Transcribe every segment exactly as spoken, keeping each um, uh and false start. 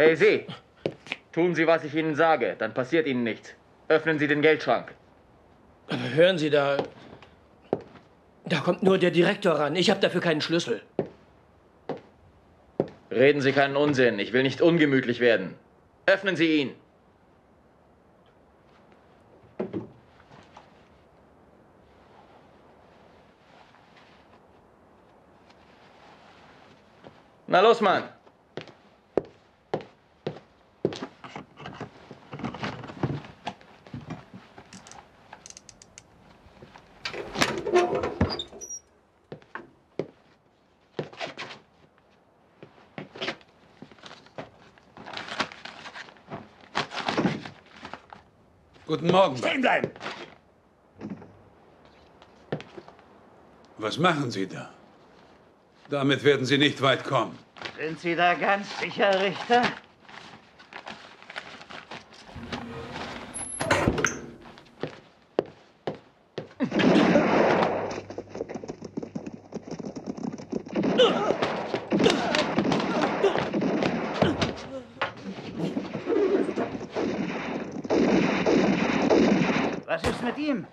Hey, Sie! Tun Sie, was ich Ihnen sage, dann passiert Ihnen nichts. Öffnen Sie den Geldschrank. Aber hören Sie, da... Da kommt nur der Direktor ran. Ich habe dafür keinen Schlüssel. Reden Sie keinen Unsinn. Ich will nicht ungemütlich werden. Öffnen Sie ihn! Na los, Mann! Guten Morgen. Stehen bleiben! Was machen Sie da? Damit werden Sie nicht weit kommen. Sind Sie da ganz sicher, Richter?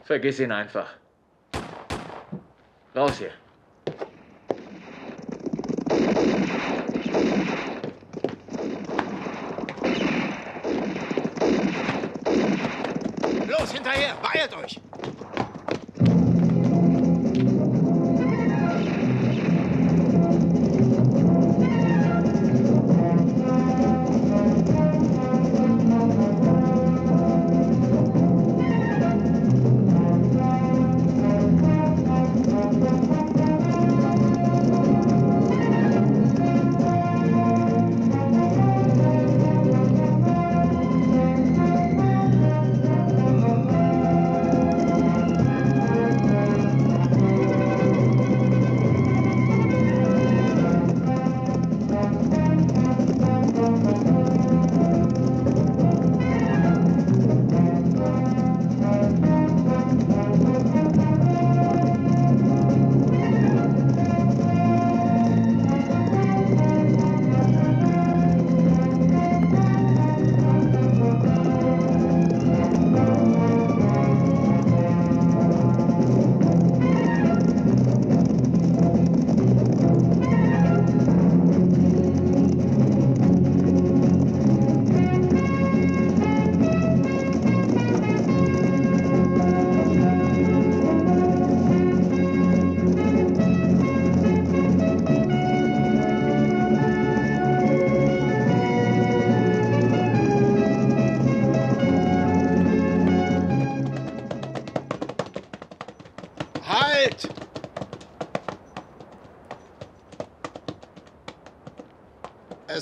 Vergiss ihn einfach. Raus hier. Los, hinterher! Beeilt euch!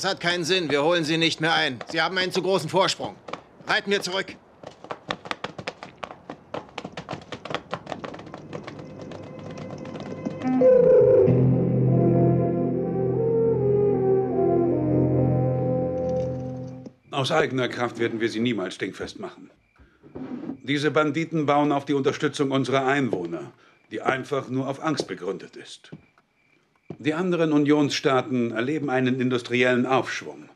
Das hat keinen Sinn. Wir holen sie nicht mehr ein. Sie haben einen zu großen Vorsprung. Reiten wir zurück. Aus eigener Kraft werden wir sie niemals dingfest machen. Diese Banditen bauen auf die Unterstützung unserer Einwohner, die einfach nur auf Angst begründet ist. Die anderen Unionsstaaten erleben einen industriellen Aufschwung.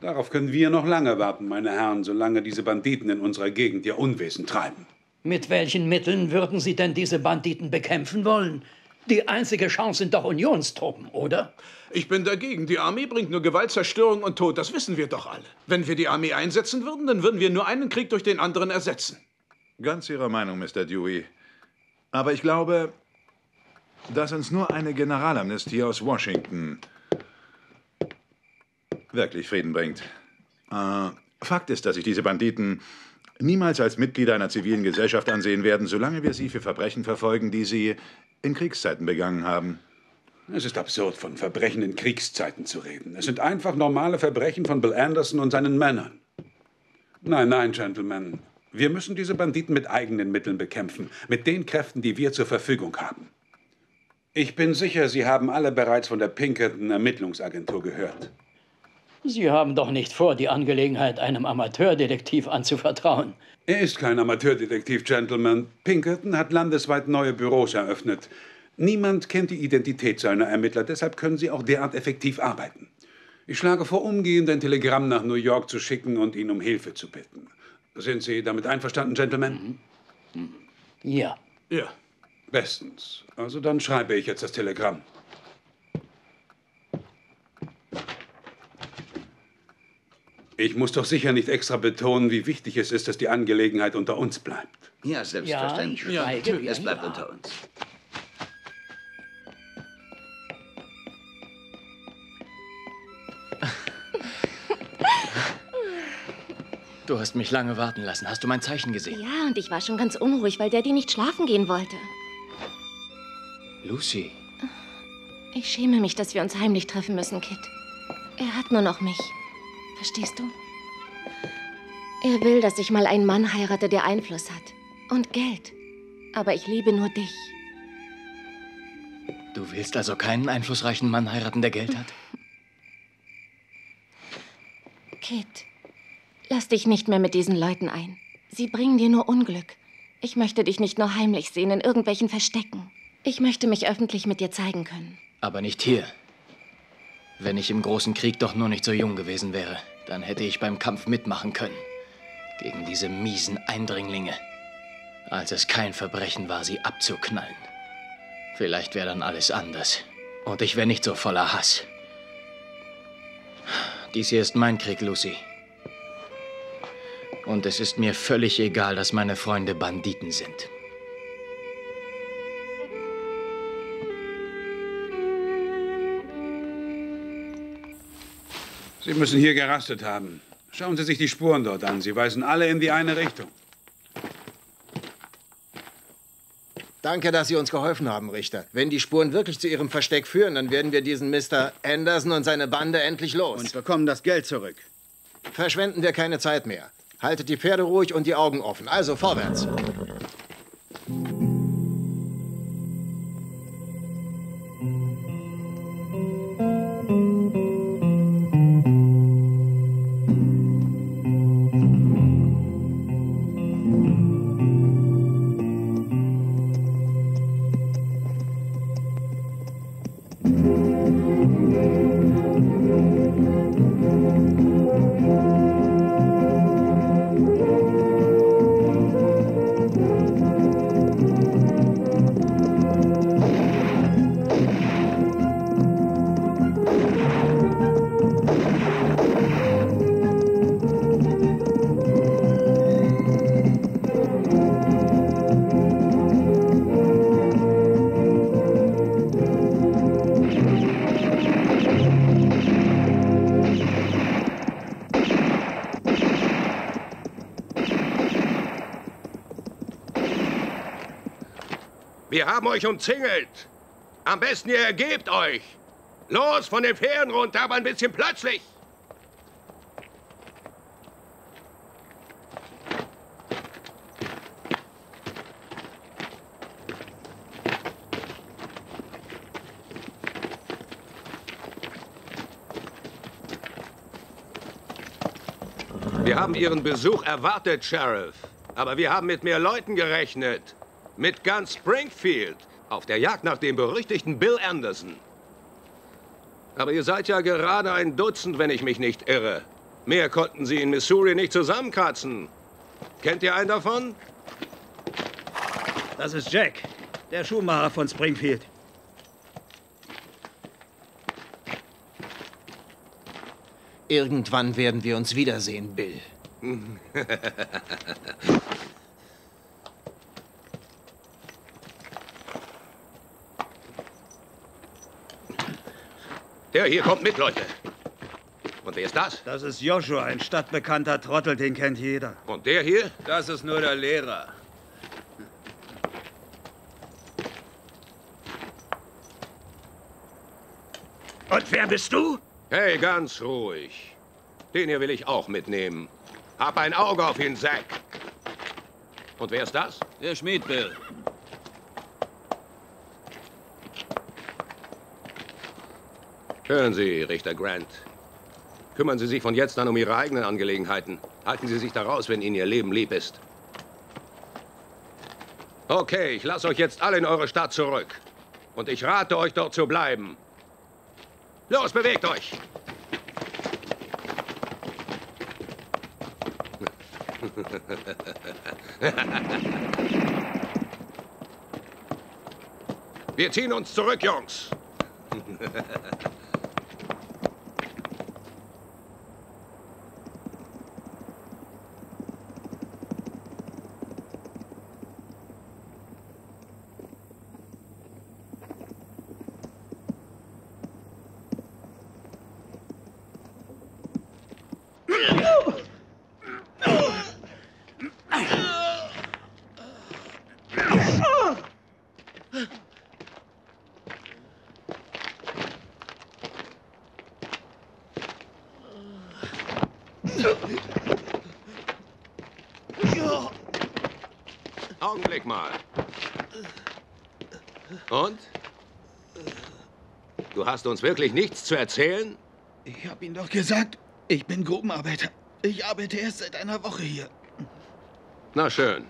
Darauf können wir noch lange warten, meine Herren, solange diese Banditen in unserer Gegend ihr Unwesen treiben. Mit welchen Mitteln würden Sie denn diese Banditen bekämpfen wollen? Die einzige Chance sind doch Unionstruppen, oder? Ich bin dagegen. Die Armee bringt nur Gewalt, Zerstörung und Tod. Das wissen wir doch alle. Wenn wir die Armee einsetzen würden, dann würden wir nur einen Krieg durch den anderen ersetzen. Ganz Ihrer Meinung, Mister Dewey. Aber ich glaube, dass uns nur eine Generalamnestie aus Washington wirklich Frieden bringt. Äh, Fakt ist, dass ich diese Banditen niemals als Mitglieder einer zivilen Gesellschaft ansehen werden, solange wir sie für Verbrechen verfolgen, die sie in Kriegszeiten begangen haben. Es ist absurd, von Verbrechen in Kriegszeiten zu reden. Es sind einfach normale Verbrechen von Bill Anderson und seinen Männern. Nein, nein, Gentlemen. Wir müssen diese Banditen mit eigenen Mitteln bekämpfen, mit den Kräften, die wir zur Verfügung haben. Ich bin sicher, Sie haben alle bereits von der Pinkerton Ermittlungsagentur gehört. Sie haben doch nicht vor, die Angelegenheit einem Amateurdetektiv anzuvertrauen. Er ist kein Amateurdetektiv, Gentlemen. Pinkerton hat landesweit neue Büros eröffnet. Niemand kennt die Identität seiner Ermittler, deshalb können sie auch derart effektiv arbeiten. Ich schlage vor, umgehend ein Telegramm nach New York zu schicken und ihn um Hilfe zu bitten. Sind Sie damit einverstanden, Gentlemen? Ja. Ja, bestens. Also dann schreibe ich jetzt das Telegramm. Ich muss doch sicher nicht extra betonen, wie wichtig es ist, dass die Angelegenheit unter uns bleibt. Ja, selbstverständlich. Ja, ich schweige, ja, es bleibt ja. unter uns. Du hast mich lange warten lassen. Hast du mein Zeichen gesehen? Ja, und ich war schon ganz unruhig, weil Daddy nicht schlafen gehen wollte. Lucy. Ich schäme mich, dass wir uns heimlich treffen müssen, Kit. Er hat nur noch mich. Verstehst du? Er will, dass ich mal einen Mann heirate, der Einfluss hat. Und Geld. Aber ich liebe nur dich. Du willst also keinen einflussreichen Mann heiraten, der Geld hat? Kit, lass dich nicht mehr mit diesen Leuten ein. Sie bringen dir nur Unglück. Ich möchte dich nicht nur heimlich sehen, in irgendwelchen Verstecken. Ich möchte mich öffentlich mit dir zeigen können. Aber nicht hier. Wenn ich im großen Krieg doch nur nicht so jung gewesen wäre, dann hätte ich beim Kampf mitmachen können. Gegen diese miesen Eindringlinge. Als es kein Verbrechen war, sie abzuknallen. Vielleicht wäre dann alles anders. Und ich wäre nicht so voller Hass. Dies hier ist mein Krieg, Lucy. Und es ist mir völlig egal, dass meine Freunde Banditen sind. Sie müssen hier gerastet haben. Schauen Sie sich die Spuren dort an. Sie weisen alle in die eine Richtung. Danke, dass Sie uns geholfen haben, Richter. Wenn die Spuren wirklich zu Ihrem Versteck führen, dann werden wir diesen Mister Anderson und seine Bande endlich los. Und bekommen das Geld zurück. Verschwenden wir keine Zeit mehr. Haltet die Pferde ruhig und die Augen offen. Also vorwärts. Wir haben euch umzingelt. Am besten ihr ergebt euch. Los, von den Pferden runter, aber ein bisschen plötzlich. Wir haben Ihren Besuch erwartet, Sheriff. Aber wir haben mit mehr Leuten gerechnet. Mit ganz Springfield. Auf der Jagd nach dem berüchtigten Bill Anderson. Aber ihr seid ja gerade ein Dutzend, wenn ich mich nicht irre. Mehr konnten Sie in Missouri nicht zusammenkratzen. Kennt ihr einen davon? Das ist Jack, der Schuhmacher von Springfield. Irgendwann werden wir uns wiedersehen, Bill. Der hier kommt mit, Leute. Und wer ist das? Das ist Joshua, ein stadtbekannter Trottel, den kennt jeder. Und der hier? Das ist nur der Lehrer. Und wer bist du? Hey, ganz ruhig. Den hier will ich auch mitnehmen. Hab ein Auge auf ihn, Zack. Und wer ist das? Der Schmiedbill. Hören Sie, Richter Grant. Kümmern Sie sich von jetzt an um Ihre eigenen Angelegenheiten. Halten Sie sich daraus, wenn Ihnen Ihr Leben lieb ist. Okay, ich lasse euch jetzt alle in eure Stadt zurück. Und ich rate euch, dort zu bleiben. Los, bewegt euch! Wir ziehen uns zurück, Jungs! Augenblick mal. Und? Du hast uns wirklich nichts zu erzählen? Ich habe Ihnen doch gesagt, ich bin Gruppenarbeiter. Ich arbeite erst seit einer Woche hier. Na schön.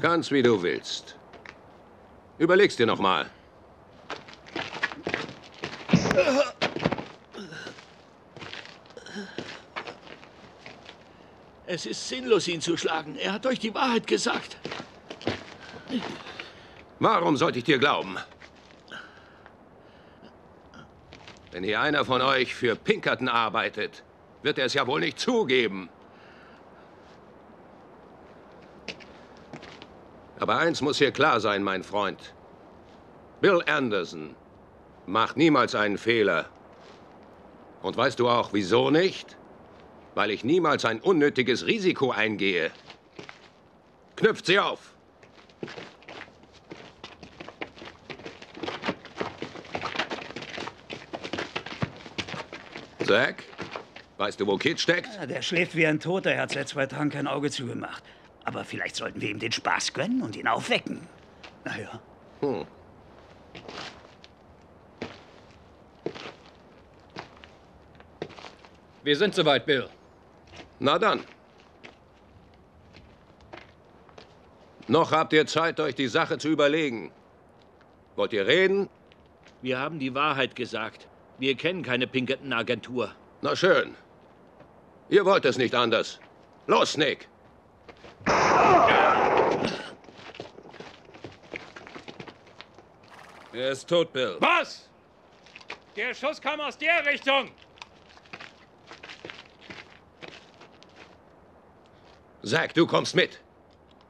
Ganz wie du willst. Überleg's dir noch mal. Es ist sinnlos, ihn zu schlagen. Er hat euch die Wahrheit gesagt. Warum sollte ich dir glauben? Wenn hier einer von euch für Pinkerton arbeitet, wird er es ja wohl nicht zugeben. Aber eins muss hier klar sein, mein Freund. Bill Anderson macht niemals einen Fehler. Und weißt du auch, wieso nicht? Weil ich niemals ein unnötiges Risiko eingehe. Knüpft sie auf! Zack, weißt du, wo Kit steckt? Ja, der schläft wie ein Toter. Er hat seit zwei Tagen kein Auge zugemacht. Aber vielleicht sollten wir ihm den Spaß gönnen und ihn aufwecken. Na ja. Hm. Wir sind soweit, Bill. Na dann. Noch habt ihr Zeit, euch die Sache zu überlegen. Wollt ihr reden? Wir haben die Wahrheit gesagt. Wir kennen keine Pinkerton-Agentur. Na schön. Ihr wollt es nicht anders. Los, Snake. Er ist tot, Bill. Was? Der Schuss kam aus der Richtung. Zack, du kommst mit.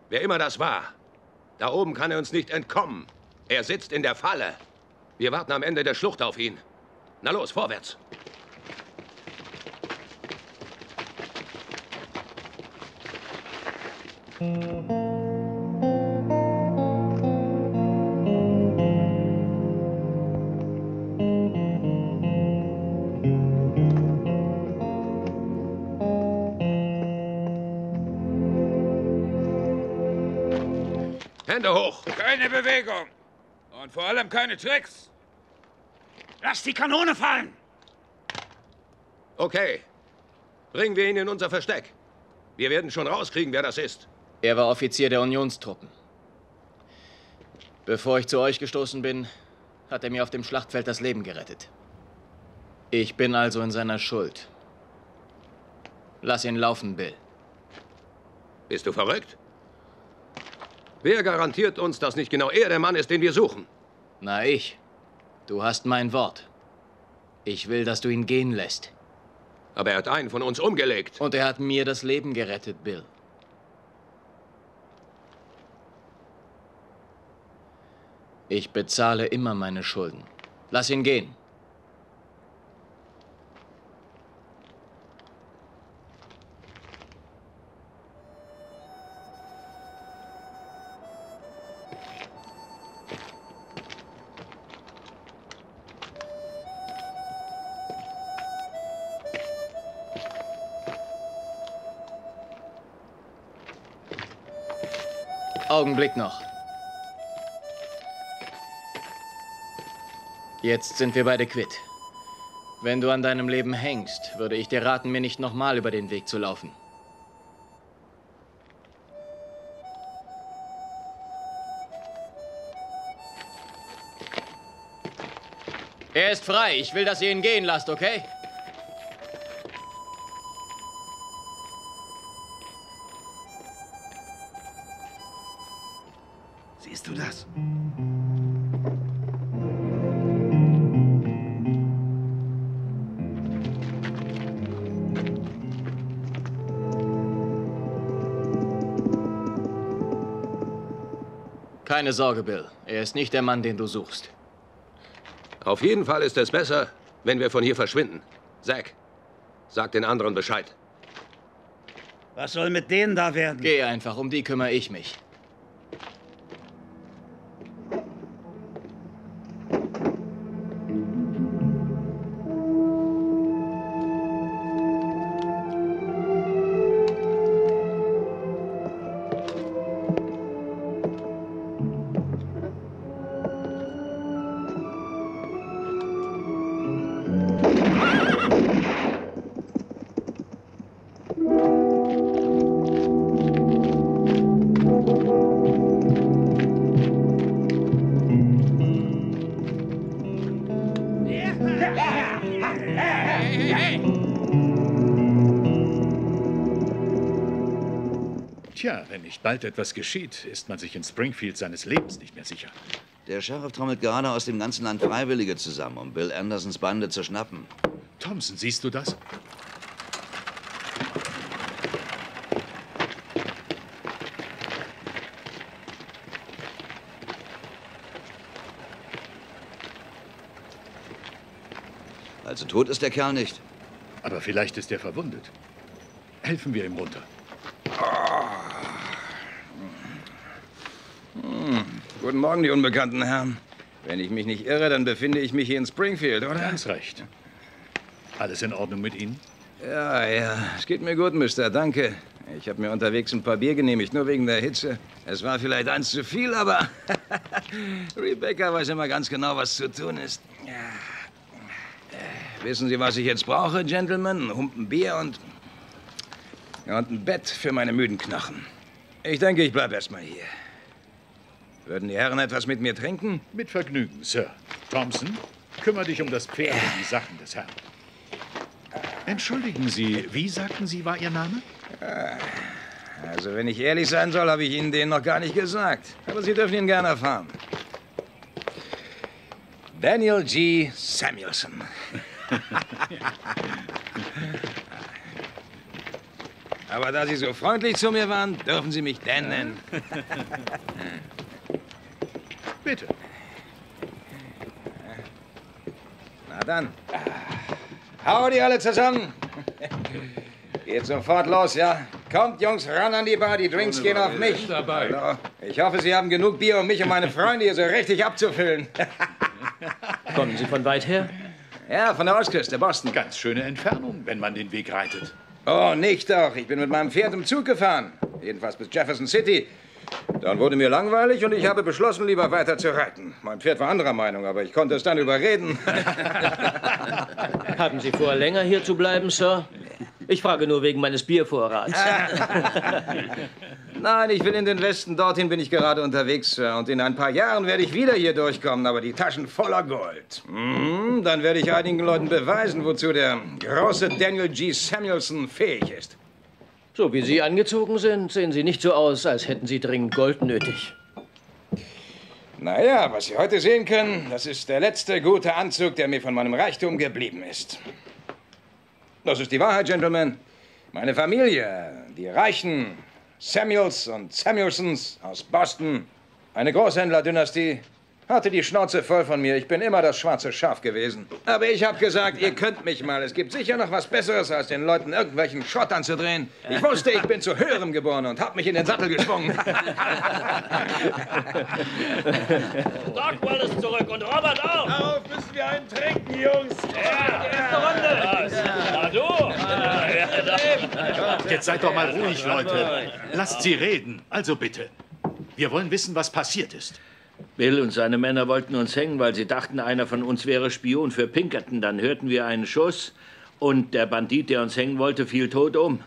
Wer immer das war, da oben kann er uns nicht entkommen. Er sitzt in der Falle. Wir warten am Ende der Schlucht auf ihn. Na los, vorwärts. Hände hoch. Keine Bewegung. Und vor allem keine Tricks. Lass die Kanone fallen. Okay, Bringen wir ihn in unser Versteck. Wir werden schon rauskriegen, wer das ist. Er war Offizier der Unionstruppen. Bevor ich zu euch gestoßen bin, hat er mir auf dem Schlachtfeld das Leben gerettet. Ich bin also in seiner Schuld. Lass ihn laufen, Bill. Bist du verrückt? Wer garantiert uns, dass nicht genau er der Mann ist, den wir suchen? Na, ich. Du hast mein Wort. Ich will, dass du ihn gehen lässt. Aber er hat einen von uns umgelegt. Und er hat mir das Leben gerettet, Bill. Ich bezahle immer meine Schulden. Lass ihn gehen. Augenblick noch. Jetzt sind wir beide quitt. Wenn du an deinem Leben hängst, würde ich dir raten, mir nicht nochmal über den Weg zu laufen. Er ist frei. Ich will, dass ihr ihn gehen lasst, okay? Siehst du das? Keine Sorge, Bill. Er ist nicht der Mann, den du suchst. Auf jeden Fall ist es besser, wenn wir von hier verschwinden. Zack, sag den anderen Bescheid. Was soll mit denen da werden? Geh einfach, um die kümmere ich mich. Wenn nicht bald etwas geschieht, ist man sich in Springfield seines Lebens nicht mehr sicher. Der Sheriff trommelt gerade aus dem ganzen Land Freiwillige zusammen, um Bill Andersons Bande zu schnappen. Thompson, siehst du das? Also tot ist der Kerl nicht. Aber vielleicht ist er verwundet. Helfen wir ihm runter. Guten Morgen, die unbekannten Herren. Wenn ich mich nicht irre, dann befinde ich mich hier in Springfield, oder? Ganz recht. Alles in Ordnung mit Ihnen? Ja, ja. Es geht mir gut, Mister. Danke. Ich habe mir unterwegs ein paar Bier genehmigt, nur wegen der Hitze. Es war vielleicht eins zu viel, aber Rebecca weiß immer ganz genau, was zu tun ist. Wissen Sie, was ich jetzt brauche, Gentlemen? Ein Humpen Bier und, und ein Bett für meine müden Knochen. Ich denke, ich bleibe erstmal hier. Würden die Herren etwas mit mir trinken? Mit Vergnügen, Sir. Thompson, kümmere dich um das Pferd und die Sachen des Herrn. Entschuldigen Sie, wie sagten Sie, war Ihr Name? Also, wenn ich ehrlich sein soll, habe ich Ihnen den noch gar nicht gesagt. Aber Sie dürfen ihn gerne erfahren. Daniel G. Samuelson. Aber da Sie so freundlich zu mir waren, dürfen Sie mich Dan nennen. Bitte. Na dann. Hau die alle zusammen. Geht sofort los, ja? Kommt, Jungs, ran an die Bar. Die Drinks Ohne gehen auf mich. Dabei. Hallo. Ich hoffe, Sie haben genug Bier, um mich und meine Freunde hier so richtig abzufüllen. Kommen Sie von weit her? Ja, von der Ostküste, Boston. Ganz schöne Entfernung, wenn man den Weg reitet. Oh, nicht doch. Ich bin mit meinem Pferd im Zug gefahren. Jedenfalls bis Jefferson City. Dann wurde mir langweilig und ich habe beschlossen, lieber weiter zu reiten. Mein Pferd war anderer Meinung, aber ich konnte es dann überreden. Haben Sie vor, länger hier zu bleiben, Sir? Ich frage nur wegen meines Biervorrats. Nein, ich will in den Westen. Dorthin bin ich gerade unterwegs, Sir. Und in ein paar Jahren werde ich wieder hier durchkommen, aber die Taschen voller Gold. Mhm, dann werde ich einigen Leuten beweisen, wozu der große Daniel G. Samuelson fähig ist. So wie Sie angezogen sind, sehen Sie nicht so aus, als hätten Sie dringend Gold nötig. Naja, was Sie heute sehen können, das ist der letzte gute Anzug, der mir von meinem Reichtum geblieben ist. Das ist die Wahrheit, Gentlemen. Meine Familie, die Reichen, Samuels und Samuelsons aus Boston, eine Großhändlerdynastie, hatte die Schnauze voll von mir. Ich bin immer das schwarze Schaf gewesen. Aber ich habe gesagt, ihr könnt mich mal. Es gibt sicher noch was Besseres, als den Leuten irgendwelchen Schrott anzudrehen. Ich wusste, ich bin zu Höherem geboren und habe mich in den Sattel geschwungen. Doc Wallace zurück und Robert auch. Auf, müssen wir einen trinken, Jungs. Ja, die erste Runde. Ja. Na du. Ja. Ja. Jetzt seid doch mal ruhig, Leute. Lasst sie reden. Also bitte. Wir wollen wissen, was passiert ist. Bill und seine Männer wollten uns hängen, weil sie dachten, einer von uns wäre Spion für Pinkerton. Dann hörten wir einen Schuss und der Bandit, der uns hängen wollte, fiel tot um.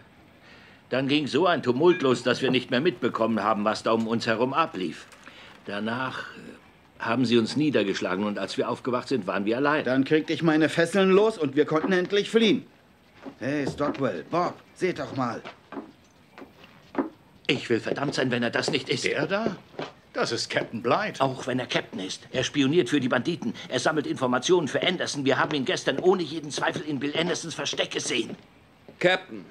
Dann ging so ein Tumult los, dass wir nicht mehr mitbekommen haben, was da um uns herum ablief. Danach haben sie uns niedergeschlagen und als wir aufgewacht sind, waren wir allein. Dann kriegte ich meine Fesseln los und wir konnten endlich fliehen. Hey, Stockwell, Bob, seht doch mal. Ich will verdammt sein, wenn er das nicht ist. Der da? Das ist Captain Blythe. Auch wenn er Captain ist. Er spioniert für die Banditen. Er sammelt Informationen für Anderson. Wir haben ihn gestern ohne jeden Zweifel in Bill Andersons Versteck gesehen. Captain,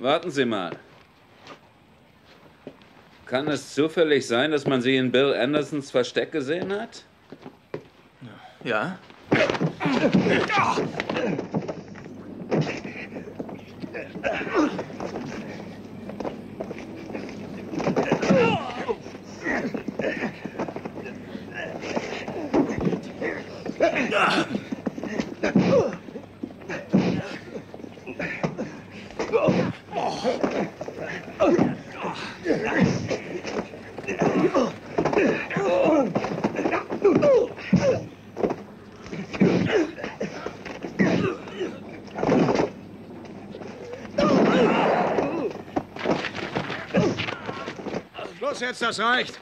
warten Sie mal. Kann es zufällig sein, dass man Sie in Bill Andersons Versteck gesehen hat? Ja. Los jetzt, das reicht.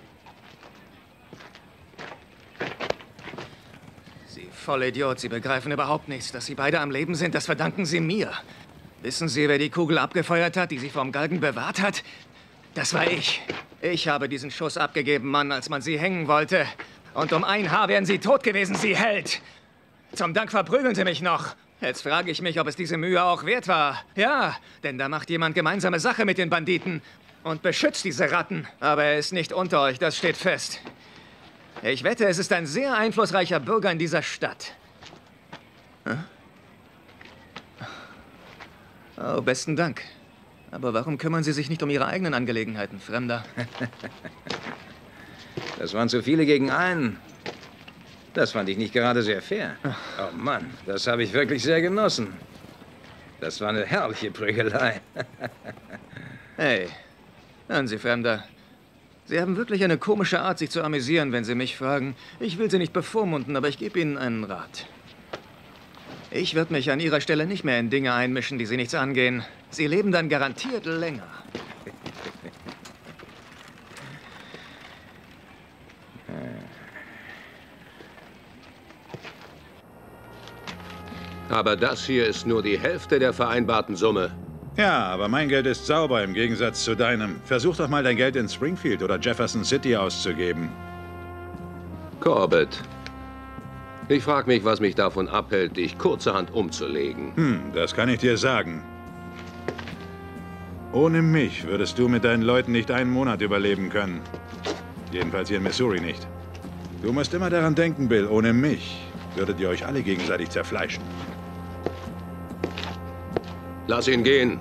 Vollidiot, Sie begreifen überhaupt nichts. Dass Sie beide am Leben sind, das verdanken Sie mir. Wissen Sie, wer die Kugel abgefeuert hat, die Sie vom Galgen bewahrt hat? Das war ich. Ich habe diesen Schuss abgegeben, Mann, als man Sie hängen wollte. Und um ein Haar wären Sie tot gewesen, Sie Held. Zum Dank verprügeln Sie mich noch. Jetzt frage ich mich, ob es diese Mühe auch wert war. Ja, denn da macht jemand gemeinsame Sache mit den Banditen und beschützt diese Ratten. Aber er ist nicht unter euch, das steht fest. Ich wette, es ist ein sehr einflussreicher Bürger in dieser Stadt. Oh, besten Dank. Aber warum kümmern Sie sich nicht um Ihre eigenen Angelegenheiten, Fremder? Das waren zu viele gegen einen. Das fand ich nicht gerade sehr fair. Oh Mann, das habe ich wirklich sehr genossen. Das war eine herrliche Prügelei. Hey, hören Sie, Fremder. Sie haben wirklich eine komische Art, sich zu amüsieren, wenn Sie mich fragen. Ich will Sie nicht bevormunden, aber ich gebe Ihnen einen Rat. Ich würde mich an Ihrer Stelle nicht mehr in Dinge einmischen, die Sie nichts angehen. Sie leben dann garantiert länger. Aber das hier ist nur die Hälfte der vereinbarten Summe. Ja, aber mein Geld ist sauber im Gegensatz zu deinem. Versuch doch mal, dein Geld in Springfield oder Jefferson City auszugeben. Corbett, ich frage mich, was mich davon abhält, dich kurzerhand umzulegen. Hm, das kann ich dir sagen. Ohne mich würdest du mit deinen Leuten nicht einen Monat überleben können. Jedenfalls hier in Missouri nicht. Du musst immer daran denken, Bill, ohne mich würdet ihr euch alle gegenseitig zerfleischen. Lass ihn gehen.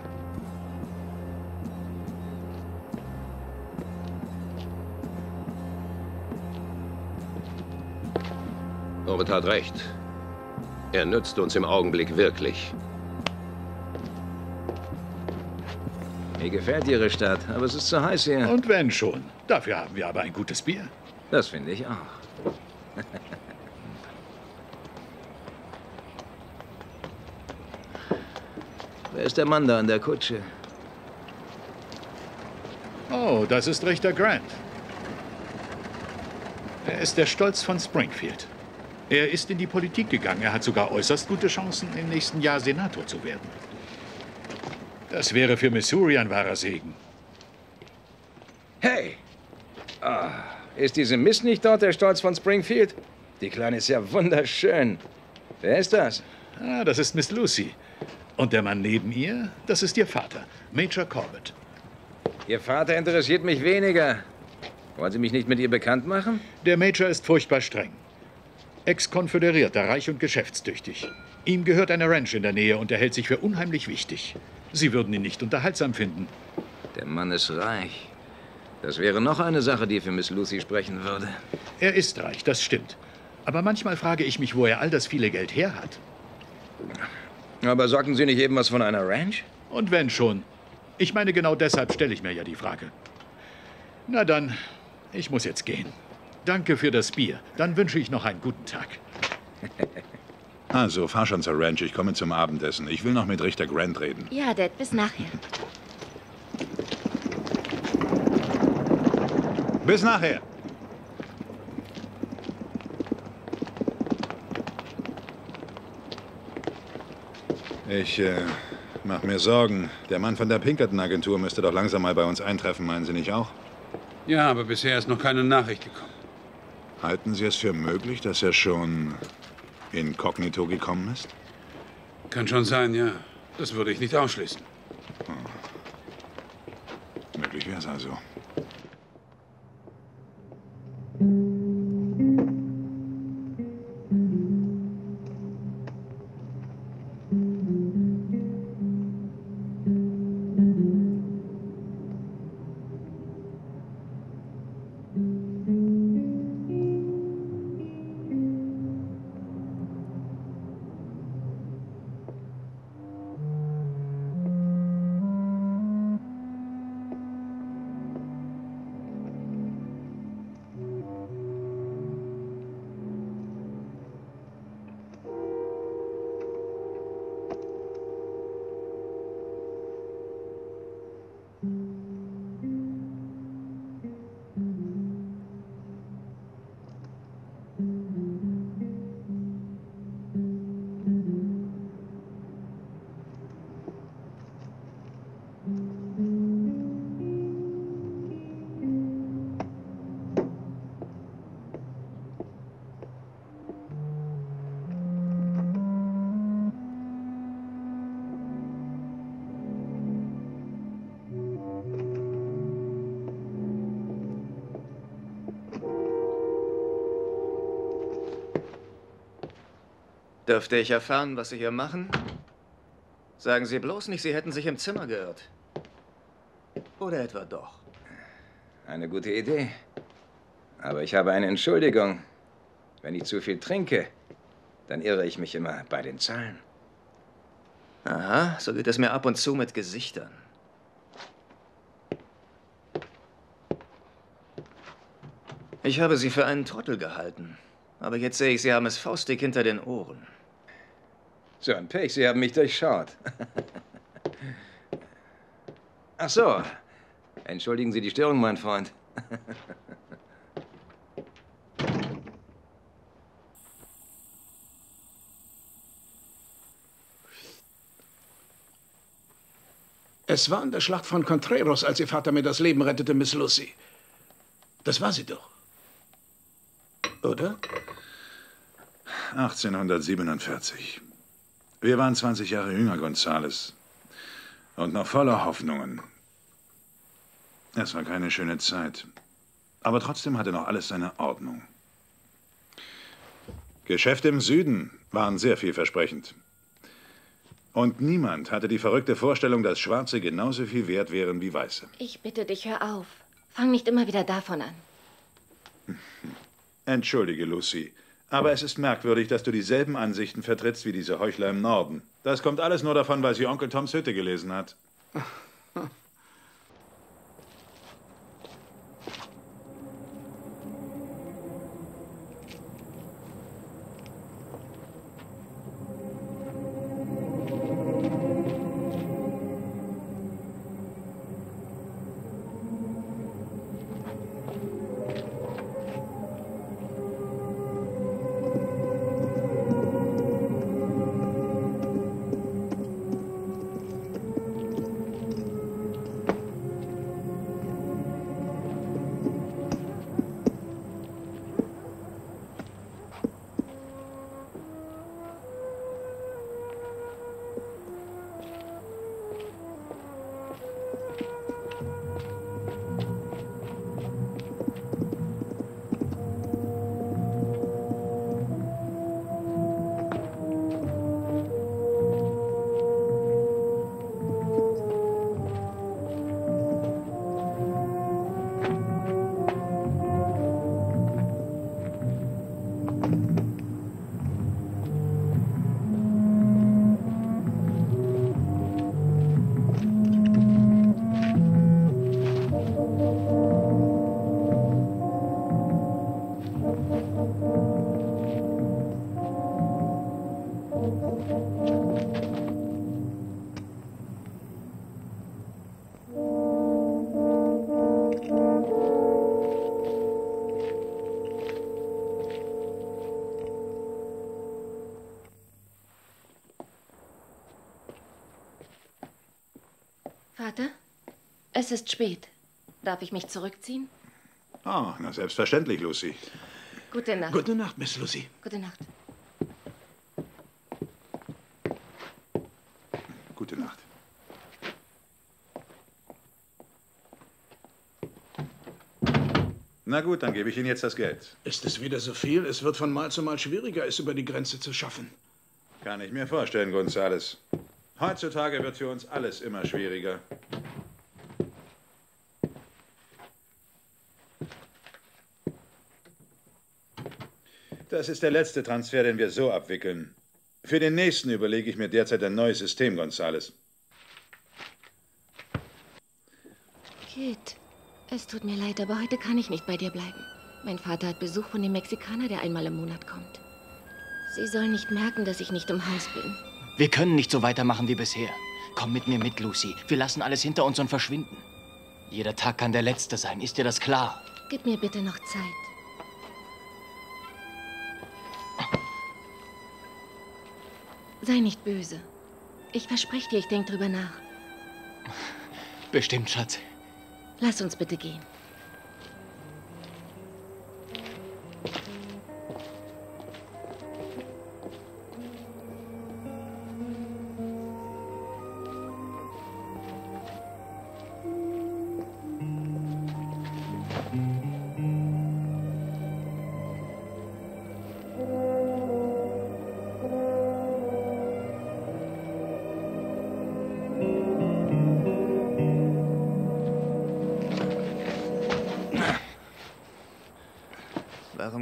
Robert hat recht. Er nützt uns im Augenblick wirklich. Mir gefällt Ihre Stadt, aber es ist zu heiß hier. Und wenn schon. Dafür haben wir aber ein gutes Bier. Das finde ich auch. ist der Mann da an der Kutsche. Oh, das ist Richter Grant. Er ist der Stolz von Springfield. Er ist in die Politik gegangen. Er hat sogar äußerst gute Chancen, im nächsten Jahr Senator zu werden. Das wäre für Missouri ein wahrer Segen. Hey! Ah, ist diese Miss nicht dort, der Stolz von Springfield? Die Kleine ist ja wunderschön. Wer ist das? Ah, das ist Miss Lucy. Und der Mann neben ihr, das ist ihr Vater, Major Corbett. Ihr Vater interessiert mich weniger. Wollen Sie mich nicht mit ihr bekannt machen? Der Major ist furchtbar streng. Ex-Konföderierter, reich und geschäftstüchtig. Ihm gehört eine Ranch in der Nähe und er hält sich für unheimlich wichtig. Sie würden ihn nicht unterhaltsam finden. Der Mann ist reich. Das wäre noch eine Sache, die für Miss Lucy sprechen würde. Er ist reich, das stimmt. Aber manchmal frage ich mich, wo er all das viele Geld her hat. Aber sagten Sie nicht eben was von einer Ranch? Und wenn schon. Ich meine, genau deshalb stelle ich mir ja die Frage. Na dann, ich muss jetzt gehen. Danke für das Bier. Dann wünsche ich noch einen guten Tag. Also, fahr schon zur Ranch. Ich komme zum Abendessen. Ich will noch mit Richter Grant reden. Ja, Dad, bis nachher. Bis nachher. Ich äh, mache mir Sorgen. Der Mann von der Pinkerton-Agentur müsste doch langsam mal bei uns eintreffen, meinen Sie nicht auch? Ja, aber bisher ist noch keine Nachricht gekommen. Halten Sie es für möglich, dass er schon inkognito gekommen ist? Kann schon sein, ja. Das würde ich nicht ausschließen. Oh. Möglich wäre es also. Dürfte ich erfahren, was Sie hier machen? Sagen Sie bloß nicht, Sie hätten sich im Zimmer geirrt. Oder etwa doch? Eine gute Idee. Aber ich habe eine Entschuldigung. Wenn ich zu viel trinke, dann irre ich mich immer bei den Zahlen. Aha, so geht es mir ab und zu mit Gesichtern. Ich habe Sie für einen Trottel gehalten. Aber jetzt sehe ich, Sie haben es faustdick hinter den Ohren. So ein Pech, Sie haben mich durchschaut. Ach so. Entschuldigen Sie die Störung, mein Freund. Es war in der Schlacht von Contreras, als Ihr Vater mir das Leben rettete, Miss Lucy. Das war sie doch. Oder? achtzehnhundertsiebenundvierzig. Wir waren zwanzig Jahre jünger, Gonzales. Und noch voller Hoffnungen. Es war keine schöne Zeit. Aber trotzdem hatte noch alles seine Ordnung. Geschäfte im Süden waren sehr vielversprechend. Und niemand hatte die verrückte Vorstellung, dass Schwarze genauso viel wert wären wie Weiße. Ich bitte dich, hör auf. Fang nicht immer wieder davon an. Entschuldige, Lucy, aber es ist merkwürdig, dass du dieselben Ansichten vertrittst wie diese Heuchler im Norden. Das kommt alles nur davon, weil sie Onkel Toms Hütte gelesen hat. Vater, es ist spät. Darf ich mich zurückziehen? Oh, na selbstverständlich, Lucy. Gute Nacht. Gute Nacht, Miss Lucy. Gute Nacht. Gute Nacht. Na gut, dann gebe ich Ihnen jetzt das Geld. Ist es wieder so viel? Es wird von Mal zu Mal schwieriger, es über die Grenze zu schaffen. Kann ich mir vorstellen, Gonzales. Heutzutage wird für uns alles immer schwieriger. Das ist der letzte Transfer, den wir so abwickeln. Für den nächsten überlege ich mir derzeit ein neues System, Gonzales. Kit, es tut mir leid, aber heute kann ich nicht bei dir bleiben. Mein Vater hat Besuch von dem Mexikaner, der einmal im Monat kommt. Sie sollen nicht merken, dass ich nicht im Haus bin. Wir können nicht so weitermachen wie bisher. Komm mit mir mit, Lucy. Wir lassen alles hinter uns und verschwinden. Jeder Tag kann der letzte sein. Ist dir das klar? Gib mir bitte noch Zeit. Sei nicht böse. Ich verspreche dir, ich denke drüber nach. Bestimmt, Schatz. Lass uns bitte gehen.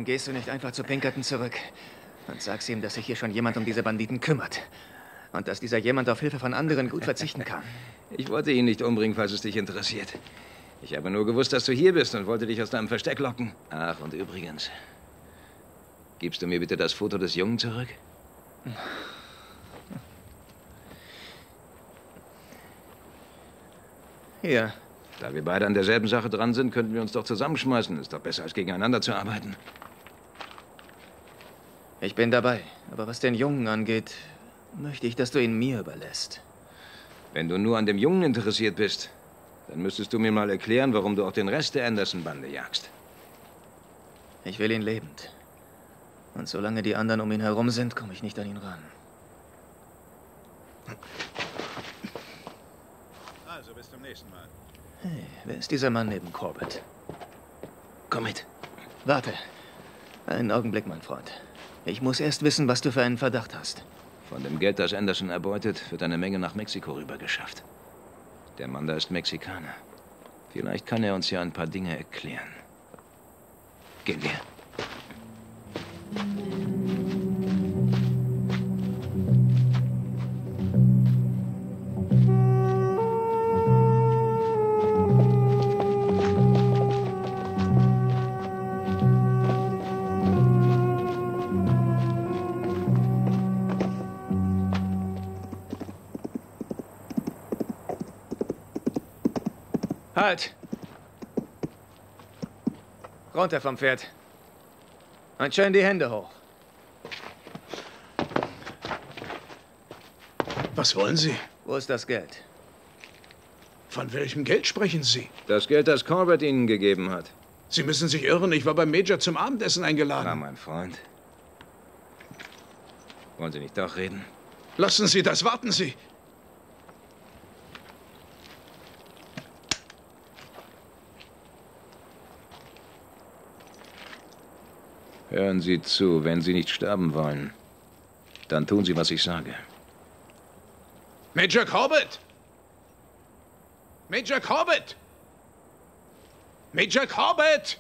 Gehst du nicht einfach zu Pinkerton zurück und sagst ihm, dass sich hier schon jemand um diese Banditen kümmert und dass dieser jemand auf Hilfe von anderen gut verzichten kann? Ich wollte ihn nicht umbringen, falls es dich interessiert. Ich habe nur gewusst, dass du hier bist und wollte dich aus deinem Versteck locken. Ach, und übrigens, gibst du mir bitte das Foto des Jungen zurück? Ja. Da wir beide an derselben Sache dran sind, könnten wir uns doch zusammenschmeißen. Ist doch besser, als gegeneinander zu arbeiten. Ich bin dabei, aber was den Jungen angeht, möchte ich, dass du ihn mir überlässt. Wenn du nur an dem Jungen interessiert bist, dann müsstest du mir mal erklären, warum du auch den Rest der Anderson-Bande jagst. Ich will ihn lebend. Und solange die anderen um ihn herum sind, komme ich nicht an ihn ran. Also, bis zum nächsten Mal. Hey, wer ist dieser Mann neben Corbett? Komm mit. Warte. Einen Augenblick, mein Freund. Ich muss erst wissen, was du für einen Verdacht hast. Von dem Geld, das Anderson erbeutet, wird eine Menge nach Mexiko rübergeschafft. Der Mann da ist Mexikaner. Vielleicht kann er uns ja ein paar Dinge erklären. Gehen wir. Halt! Runter vom Pferd. Und schön die Hände hoch. Was wollen Sie? Wo ist das Geld? Von welchem Geld sprechen Sie? Das Geld, das Corbett Ihnen gegeben hat. Sie müssen sich irren. Ich war beim Major zum Abendessen eingeladen. Na, mein Freund. Wollen Sie nicht doch reden? Lassen Sie das. Warten Sie. Hören Sie zu, wenn Sie nicht sterben wollen, dann tun Sie, was ich sage. Major Corbett! Major Corbett! Major Corbett!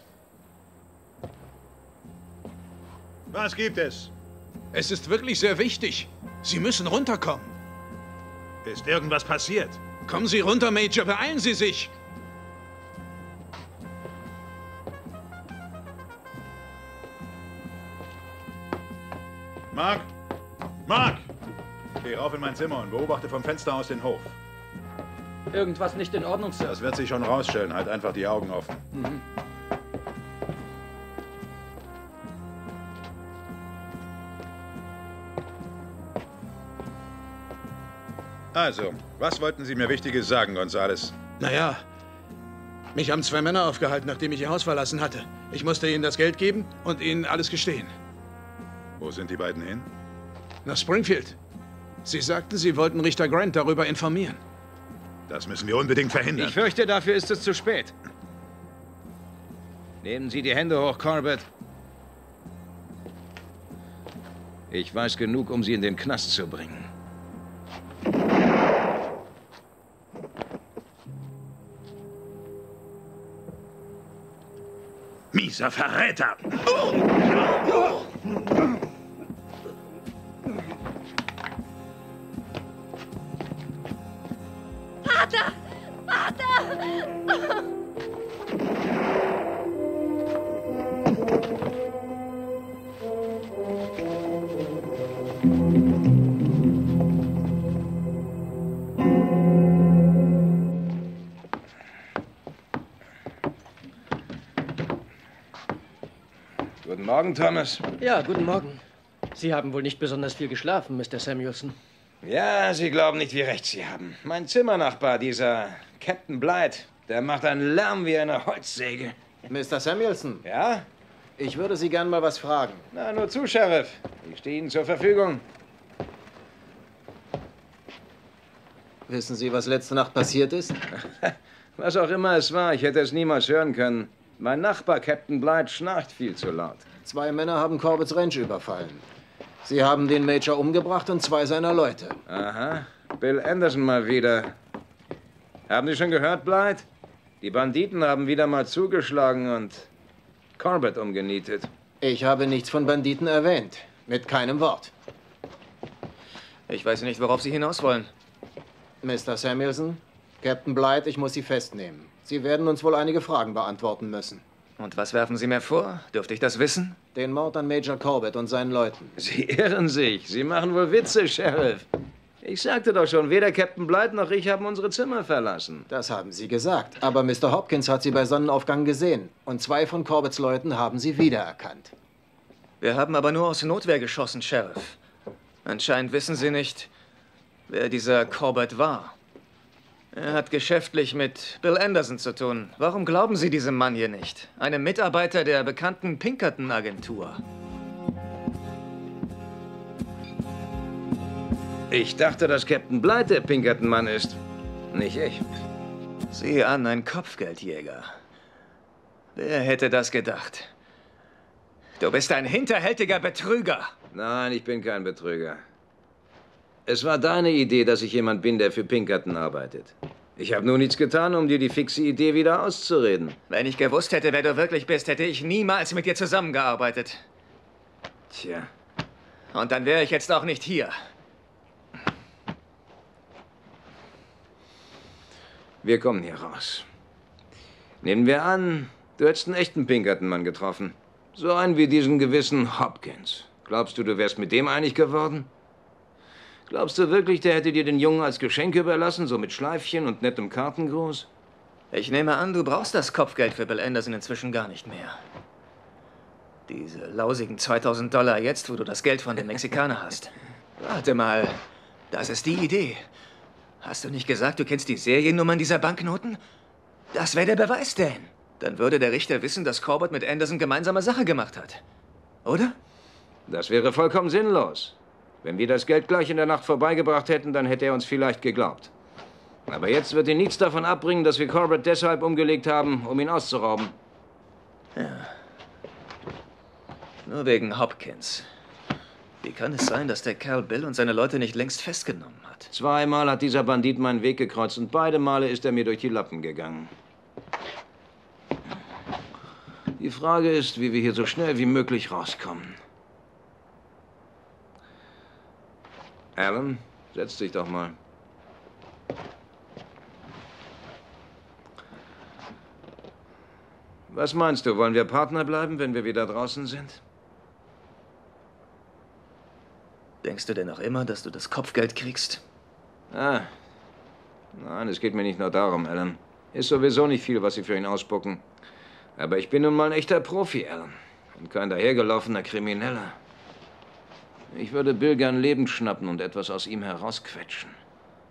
Was gibt es? Es ist wirklich sehr wichtig. Sie müssen runterkommen. Ist irgendwas passiert? Kommen Sie runter, Major, beeilen Sie sich! Mark! Mark! Geh rauf in mein Zimmer und beobachte vom Fenster aus den Hof. Irgendwas nicht in Ordnung, Sir. Das wird sich schon rausstellen. Halt einfach die Augen offen. Mhm. Also, Was wollten Sie mir Wichtiges sagen, Gonzales? Naja, mich haben zwei Männer aufgehalten, nachdem ich Ihr Haus verlassen hatte. Ich musste Ihnen das Geld geben und Ihnen alles gestehen. Wo sind die beiden hin? Nach Springfield. Sie sagten, Sie wollten Richter Grant darüber informieren. Das müssen wir unbedingt verhindern. Ich fürchte, dafür ist es zu spät. Nehmen Sie die Hände hoch, Corbett. Ich weiß genug, um Sie in den Knast zu bringen. Mieser Verräter! Vater! Vater! Guten Morgen, Thomas. Ja, guten Morgen. Sie haben wohl nicht besonders viel geschlafen, Mister Samuelson. Ja, Sie glauben nicht, wie recht Sie haben. Mein Zimmernachbar, dieser Captain Blythe, der macht einen Lärm wie eine Holzsäge. Mister Samuelson? Ja? Ich würde Sie gern mal was fragen. Na, nur zu, Sheriff. Ich stehe Ihnen zur Verfügung. Wissen Sie, was letzte Nacht passiert ist? Was auch immer es war, ich hätte es niemals hören können. Mein Nachbar, Captain Blythe, schnarcht viel zu laut. Zwei Männer haben Corbett's Ranch überfallen. Sie haben den Major umgebracht und zwei seiner Leute. Aha, Bill Anderson mal wieder. Haben Sie schon gehört, Blythe? Die Banditen haben wieder mal zugeschlagen und Corbett umgenietet. Ich habe nichts von Banditen erwähnt. Mit keinem Wort. Ich weiß nicht, worauf Sie hinaus wollen. Mister Samuelson, Captain Blythe, ich muss Sie festnehmen. Sie werden uns wohl einige Fragen beantworten müssen. Und was werfen Sie mir vor? Dürfte ich das wissen? Den Mord an Major Corbett und seinen Leuten. Sie irren sich. Sie machen wohl Witze, Sheriff. Ich sagte doch schon, weder Captain Blythe noch ich haben unsere Zimmer verlassen. Das haben Sie gesagt. Aber Mister Hopkins hat Sie bei Sonnenaufgang gesehen. Und zwei von Corbett's Leuten haben Sie wiedererkannt. Wir haben aber nur aus Notwehr geschossen, Sheriff. Anscheinend wissen Sie nicht, wer dieser Corbett war. Er hat geschäftlich mit Bill Anderson zu tun. Warum glauben Sie diesem Mann hier nicht? Einem Mitarbeiter der bekannten Pinkerton-Agentur. Ich dachte, dass Captain Blythe der Pinkerton-Mann ist. Nicht ich. Sieh an, ein Kopfgeldjäger. Wer hätte das gedacht? Du bist ein hinterhältiger Betrüger. Nein, ich bin kein Betrüger. Es war deine Idee, dass ich jemand bin, der für Pinkerton arbeitet. Ich habe nur nichts getan, um dir die fixe Idee wieder auszureden. Wenn ich gewusst hätte, wer du wirklich bist, hätte ich niemals mit dir zusammengearbeitet. Tja. Und dann wäre ich jetzt auch nicht hier. Wir kommen hier raus. Nehmen wir an, du hättest einen echten Pinkerton-Mann getroffen. So einen wie diesen gewissen Hopkins. Glaubst du, du wärst mit dem einig geworden? Glaubst du wirklich, der hätte dir den Jungen als Geschenk überlassen, so mit Schleifchen und nettem Kartengruß? Ich nehme an, du brauchst das Kopfgeld für Bill Anderson inzwischen gar nicht mehr. Diese lausigen zweitausend Dollar jetzt, wo du das Geld von dem Mexikaner hast. Warte mal, das ist die Idee. Hast du nicht gesagt, du kennst die Seriennummern dieser Banknoten? Das wäre der Beweis, Dan. Dann würde der Richter wissen, dass Corbett mit Anderson gemeinsame Sache gemacht hat. Oder? Das wäre vollkommen sinnlos. Wenn wir das Geld gleich in der Nacht vorbeigebracht hätten, dann hätte er uns vielleicht geglaubt. Aber jetzt wird ihn nichts davon abbringen, dass wir Corbett deshalb umgelegt haben, um ihn auszurauben. Ja. Nur wegen Hopkins. Wie kann es sein, dass der Kerl Bill und seine Leute nicht längst festgenommen hat? Zweimal hat dieser Bandit meinen Weg gekreuzt und beide Male ist er mir durch die Lappen gegangen. Die Frage ist, wie wir hier so schnell wie möglich rauskommen. Alan, setz dich doch mal. Was meinst du, wollen wir Partner bleiben, wenn wir wieder draußen sind? Denkst du denn auch immer, dass du das Kopfgeld kriegst? Ah, nein, es geht mir nicht nur darum, Alan. Ist sowieso nicht viel, was sie für ihn ausspucken. Aber ich bin nun mal ein echter Profi, Alan. Und kein dahergelaufener Krimineller. Ich würde Bill gern lebend schnappen und etwas aus ihm herausquetschen.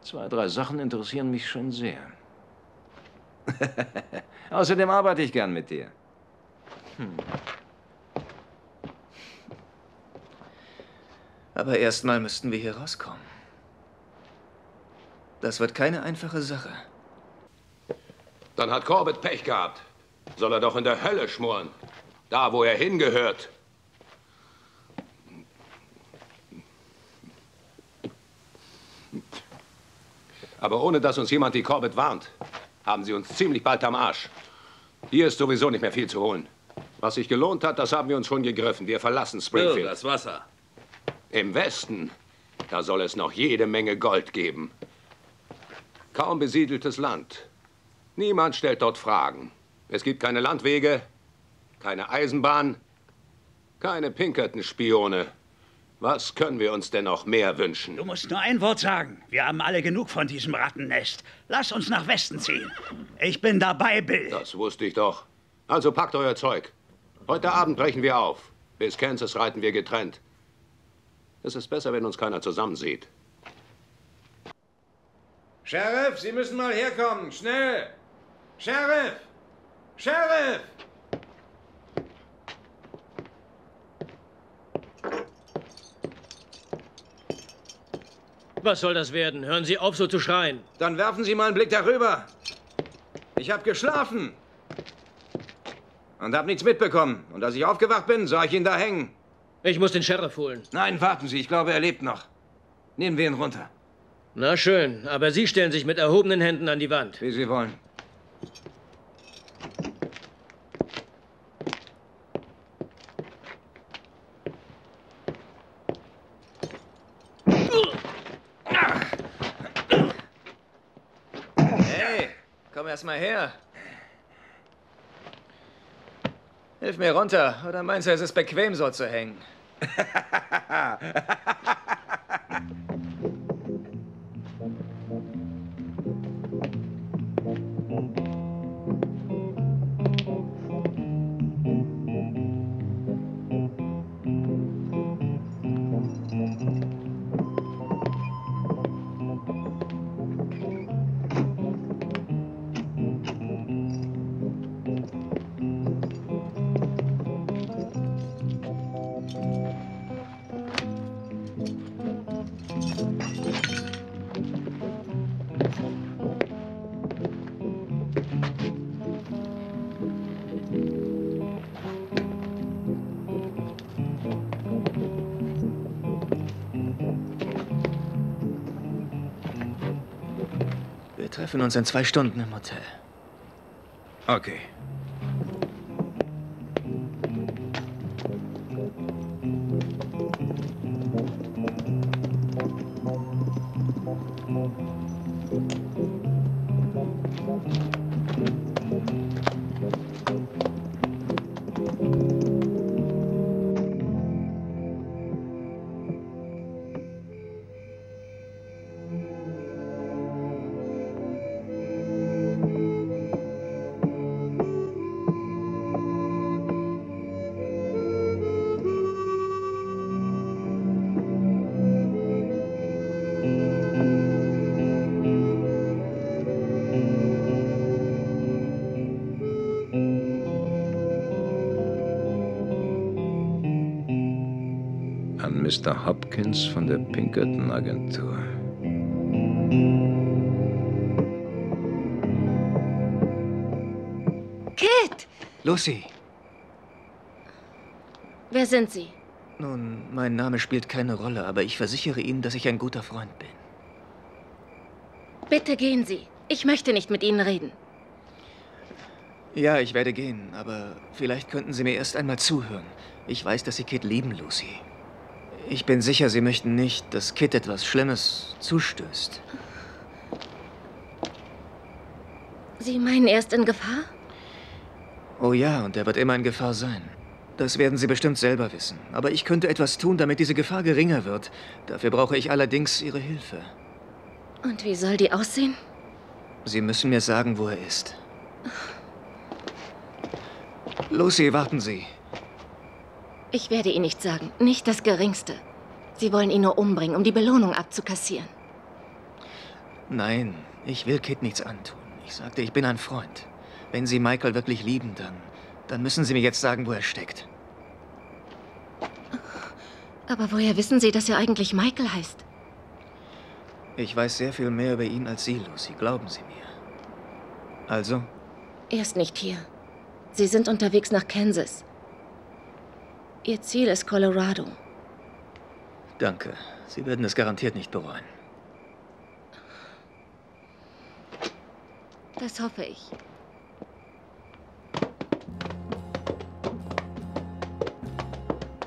Zwei, drei Sachen interessieren mich schon sehr. Außerdem arbeite ich gern mit dir. Hm. Aber erstmal müssten wir hier rauskommen. Das wird keine einfache Sache. Dann hat Corbett Pech gehabt. Soll er doch in der Hölle schmoren. Da, wo er hingehört. Aber ohne, dass uns jemand wie Corbett warnt, haben sie uns ziemlich bald am Arsch. Hier ist sowieso nicht mehr viel zu holen. Was sich gelohnt hat, das haben wir uns schon gegriffen. Wir verlassen Springfield. Bill, das Wasser. Im Westen, da soll es noch jede Menge Gold geben. Kaum besiedeltes Land. Niemand stellt dort Fragen. Es gibt keine Landwege, keine Eisenbahn, keine Pinkerton-Spione. Was können wir uns denn noch mehr wünschen? Du musst nur ein Wort sagen. Wir haben alle genug von diesem Rattennest. Lass uns nach Westen ziehen. Ich bin dabei, Bill. Das wusste ich doch. Also packt euer Zeug. Heute Abend brechen wir auf. Bis Kansas reiten wir getrennt. Es ist besser, wenn uns keiner zusammensieht. Sheriff, Sie müssen mal herkommen. Schnell! Sheriff! Sheriff! Was soll das werden? Hören Sie auf, so zu schreien. Dann werfen Sie mal einen Blick darüber. Ich habe geschlafen. Und habe nichts mitbekommen. Und als ich aufgewacht bin, sah ich ihn da hängen. Ich muss den Sheriff holen. Nein, warten Sie. Ich glaube, er lebt noch. Nehmen wir ihn runter. Na schön, aber Sie stellen sich mit erhobenen Händen an die Wand. Wie Sie wollen. Hey, komm erst mal her. Hilf mir runter, oder meinst du, es ist bequem, so zu hängen? Wir treffen uns in zwei Stunden im Hotel. Okay. Mister Hopkins von der Pinkerton-Agentur. Kit! Lucy! Wer sind Sie? Nun, mein Name spielt keine Rolle, aber ich versichere Ihnen, dass ich ein guter Freund bin. Bitte gehen Sie. Ich möchte nicht mit Ihnen reden. Ja, ich werde gehen, aber vielleicht könnten Sie mir erst einmal zuhören. Ich weiß, dass Sie Kit lieben, Lucy. Ich bin sicher, Sie möchten nicht, dass Kit etwas Schlimmes zustößt. Sie meinen, er ist in Gefahr? Oh ja, und er wird immer in Gefahr sein. Das werden Sie bestimmt selber wissen. Aber ich könnte etwas tun, damit diese Gefahr geringer wird. Dafür brauche ich allerdings Ihre Hilfe. Und wie soll die aussehen? Sie müssen mir sagen, wo er ist. Lucy, warten Sie. Ich werde Ihnen nichts sagen. Nicht das Geringste. Sie wollen ihn nur umbringen, um die Belohnung abzukassieren. Nein, ich will Kit nichts antun. Ich sagte, ich bin ein Freund. Wenn Sie Michael wirklich lieben, dann, dann müssen Sie mir jetzt sagen, wo er steckt. Aber woher wissen Sie, dass er eigentlich Michael heißt? Ich weiß sehr viel mehr über ihn als Sie, Lucy. Glauben Sie mir. Also? Er ist nicht hier. Sie sind unterwegs nach Kansas. Ihr Ziel ist Colorado. Danke. Sie werden es garantiert nicht bereuen. Das hoffe ich.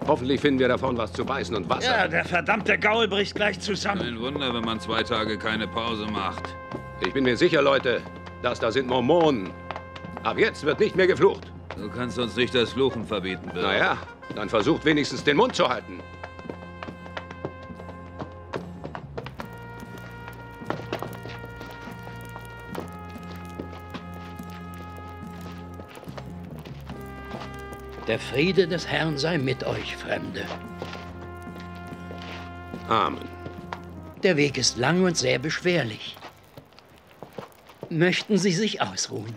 Hoffentlich finden wir davon was zu beißen und Wasser. Ja, der verdammte Gaul bricht gleich zusammen. Kein Wunder, wenn man zwei Tage keine Pause macht. Ich bin mir sicher, Leute, dass da sind Mormonen. Ab jetzt wird nicht mehr geflucht. Du kannst uns nicht das Fluchen verbieten, Bill. Naja, dann versucht wenigstens den Mund zu halten. Der Friede des Herrn sei mit euch, Fremde. Amen. Der Weg ist lang und sehr beschwerlich. Möchten Sie sich ausruhen?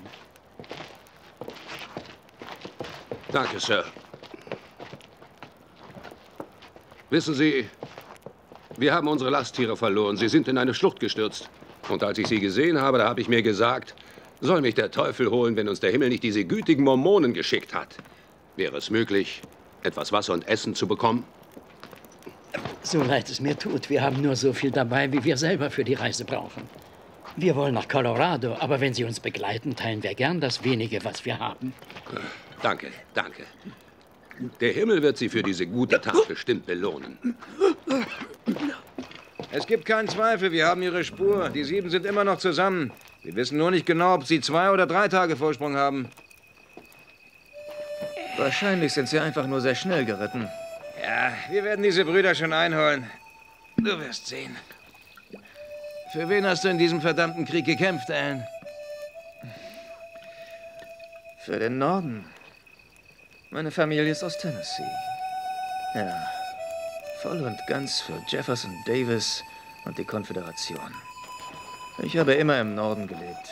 Danke, Sir. Wissen Sie, wir haben unsere Lasttiere verloren. Sie sind in eine Schlucht gestürzt. Und als ich sie gesehen habe, da habe ich mir gesagt, soll mich der Teufel holen, wenn uns der Himmel nicht diese gütigen Mormonen geschickt hat. Wäre es möglich, etwas Wasser und Essen zu bekommen? So leid es mir tut, wir haben nur so viel dabei, wie wir selber für die Reise brauchen. Wir wollen nach Colorado, aber wenn Sie uns begleiten, teilen wir gern das Wenige, was wir haben. Danke, danke. Der Himmel wird Sie für diese gute Tat bestimmt belohnen. Es gibt keinen Zweifel, wir haben Ihre Spur. Die sieben sind immer noch zusammen. Wir wissen nur nicht genau, ob Sie zwei oder drei Tage Vorsprung haben. Wahrscheinlich sind sie einfach nur sehr schnell geritten. Ja, wir werden diese Brüder schon einholen. Du wirst sehen. Für wen hast du in diesem verdammten Krieg gekämpft, Alan? Für den Norden. Meine Familie ist aus Tennessee. Ja, voll und ganz für Jefferson Davis und die Konföderation. Ich habe immer im Norden gelebt.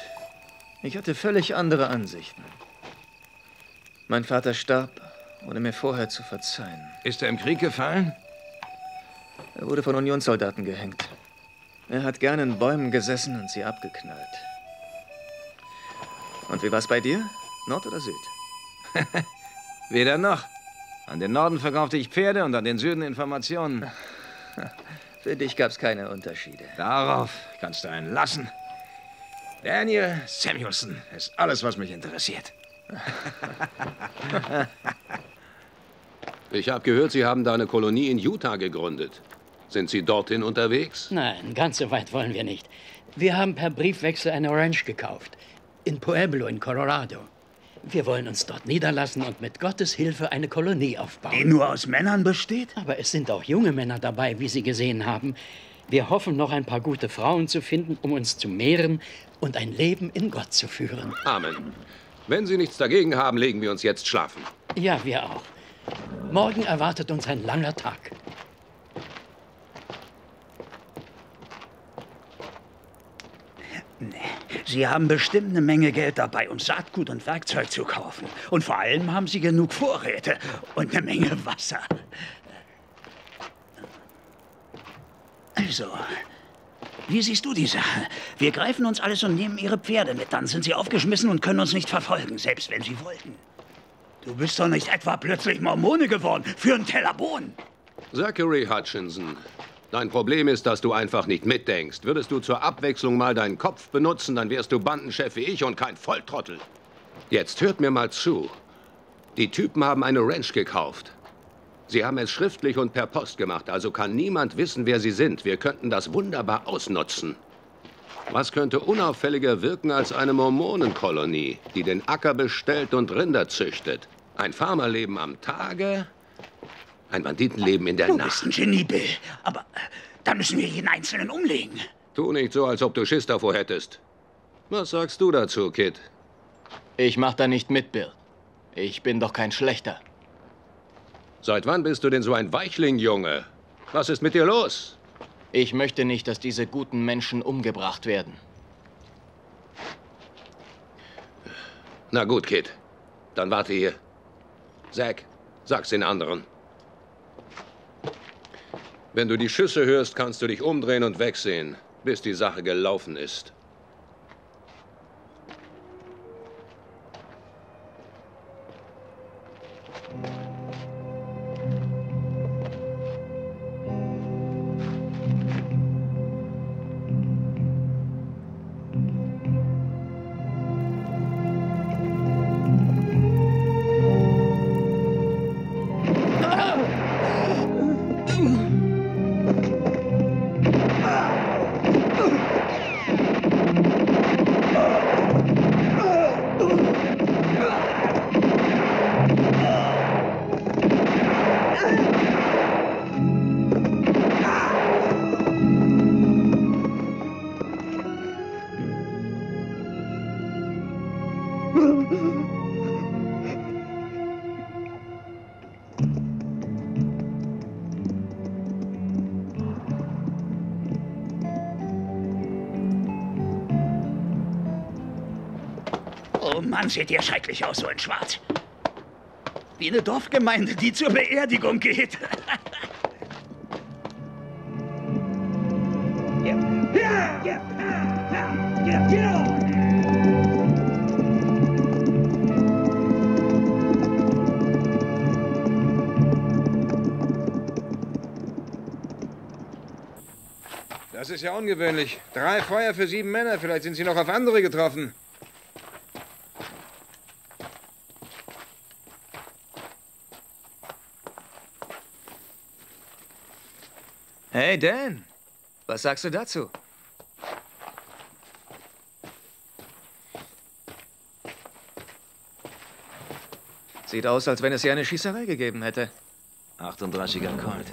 Ich hatte völlig andere Ansichten. Mein Vater starb, ohne mir vorher zu verzeihen. Ist er im Krieg gefallen? Er wurde von Unionssoldaten gehängt. Er hat gerne in Bäumen gesessen und sie abgeknallt. Und wie war's bei dir? Nord oder Süd? Weder noch. An den Norden verkaufte ich Pferde und an den Süden Informationen. Für dich gab's keine Unterschiede. Darauf kannst du einen lassen. Daniel Samuelson ist alles, was mich interessiert. Ich habe gehört, Sie haben da eine Kolonie in Utah gegründet. Sind Sie dorthin unterwegs? Nein, ganz so weit wollen wir nicht. Wir haben per Briefwechsel eine Ranch gekauft. In Pueblo, in Colorado. Wir wollen uns dort niederlassen und mit Gottes Hilfe eine Kolonie aufbauen. Die nur aus Männern besteht? Aber es sind auch junge Männer dabei, wie Sie gesehen haben. Wir hoffen, noch ein paar gute Frauen zu finden, um uns zu mehren und ein Leben in Gott zu führen. Amen. Wenn Sie nichts dagegen haben, legen wir uns jetzt schlafen. Ja, wir auch. Morgen erwartet uns ein langer Tag. Sie haben bestimmt eine Menge Geld dabei, um Saatgut und Werkzeug zu kaufen. Und vor allem haben Sie genug Vorräte und eine Menge Wasser. Also, wie siehst du die Sache? Wir greifen uns alles und nehmen ihre Pferde mit. Dann sind sie aufgeschmissen und können uns nicht verfolgen, selbst wenn sie wollten. Du bist doch nicht etwa plötzlich Mormone geworden für einen Teller Bohnen. Zachary Hutchinson, dein Problem ist, dass du einfach nicht mitdenkst. Würdest du zur Abwechslung mal deinen Kopf benutzen, dann wärst du Bandenchef wie ich und kein Volltrottel. Jetzt hört mir mal zu. Die Typen haben eine Ranch gekauft. Sie haben es schriftlich und per Post gemacht, also kann niemand wissen, wer Sie sind. Wir könnten das wunderbar ausnutzen. Was könnte unauffälliger wirken als eine Mormonenkolonie, die den Acker bestellt und Rinder züchtet? Ein Farmerleben am Tage, ein Banditenleben in der Nacht. Du bist ein Genie, Bill, aber da müssen wir jeden Einzelnen umlegen. Tu nicht so, als ob du Schiss davor hättest. Was sagst du dazu, Kit? Ich mach da nicht mit, Bill. Ich bin doch kein Schlechter. Seit wann bist du denn so ein Weichling, Junge? Was ist mit dir los? Ich möchte nicht, dass diese guten Menschen umgebracht werden. Na gut, Kit. Dann warte hier. Zack, sag's den anderen. Wenn du die Schüsse hörst, kannst du dich umdrehen und wegsehen, bis die Sache gelaufen ist. Seht ihr schrecklich aus, so in Schwarz. Wie eine Dorfgemeinde, die zur Beerdigung geht. Das ist ja ungewöhnlich. Drei Feuer für sieben Männer. Vielleicht sind sie noch auf andere getroffen. Hey, Dan, was sagst du dazu? Sieht aus, als wenn es hier eine Schießerei gegeben hätte. achtunddreißiger Colt.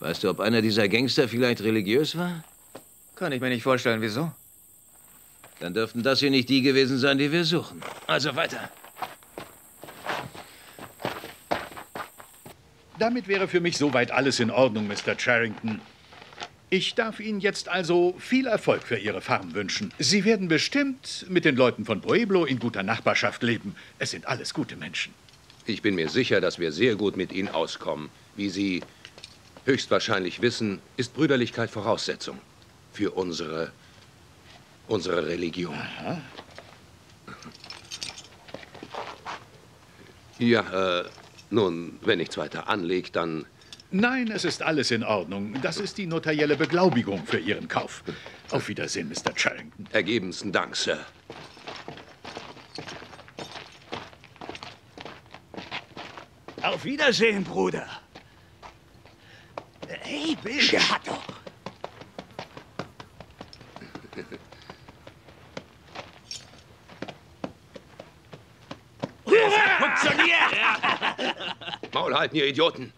Weißt du, ob einer dieser Gangster vielleicht religiös war? Kann ich mir nicht vorstellen, wieso. Dann dürften das hier nicht die gewesen sein, die wir suchen. Also weiter. Damit wäre für mich soweit alles in Ordnung, Mister Charrington. Ich darf Ihnen jetzt also viel Erfolg für Ihre Farm wünschen. Sie werden bestimmt mit den Leuten von Pueblo in guter Nachbarschaft leben. Es sind alles gute Menschen. Ich bin mir sicher, dass wir sehr gut mit Ihnen auskommen. Wie Sie höchstwahrscheinlich wissen, ist Brüderlichkeit Voraussetzung für unsere, unsere Religion. Aha. Ja, äh... nun, wenn nichts weiter anlegt, dann... Nein, es ist alles in Ordnung. Das ist die notarielle Beglaubigung für Ihren Kauf. Auf Wiedersehen, Mister Charrington. Ergebensten Dank, Sir. Auf Wiedersehen, Bruder. Hey, Bill, der hat doch... Maul halten, ihr Idioten!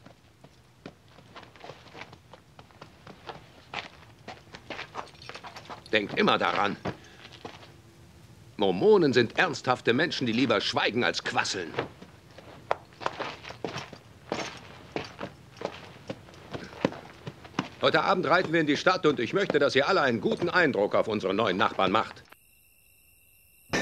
Denkt immer daran. Mormonen sind ernsthafte Menschen, die lieber schweigen als quasseln. Heute Abend reiten wir in die Stadt und ich möchte, dass ihr alle einen guten Eindruck auf unsere neuen Nachbarn macht. Oh,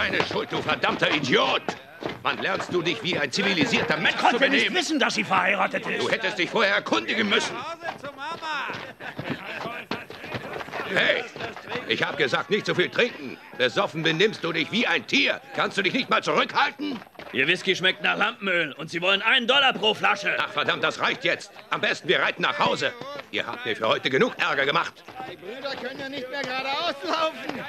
deine Schuld, du verdammter Idiot! Wann lernst du dich wie ein zivilisierter Mensch zu benehmen? Ich konnte nicht wissen, dass sie verheiratet ist. Du hättest dich vorher erkundigen müssen. Hey, ich habe gesagt, nicht so viel trinken. Besoffen benimmst du dich wie ein Tier. Kannst du dich nicht mal zurückhalten? Ihr Whisky schmeckt nach Lampenöl und Sie wollen einen Dollar pro Flasche. Ach verdammt, das reicht jetzt. Am besten, wir reiten nach Hause. Ihr habt mir für heute genug Ärger gemacht. Die Brüder können ja nicht mehr geradeaus laufen.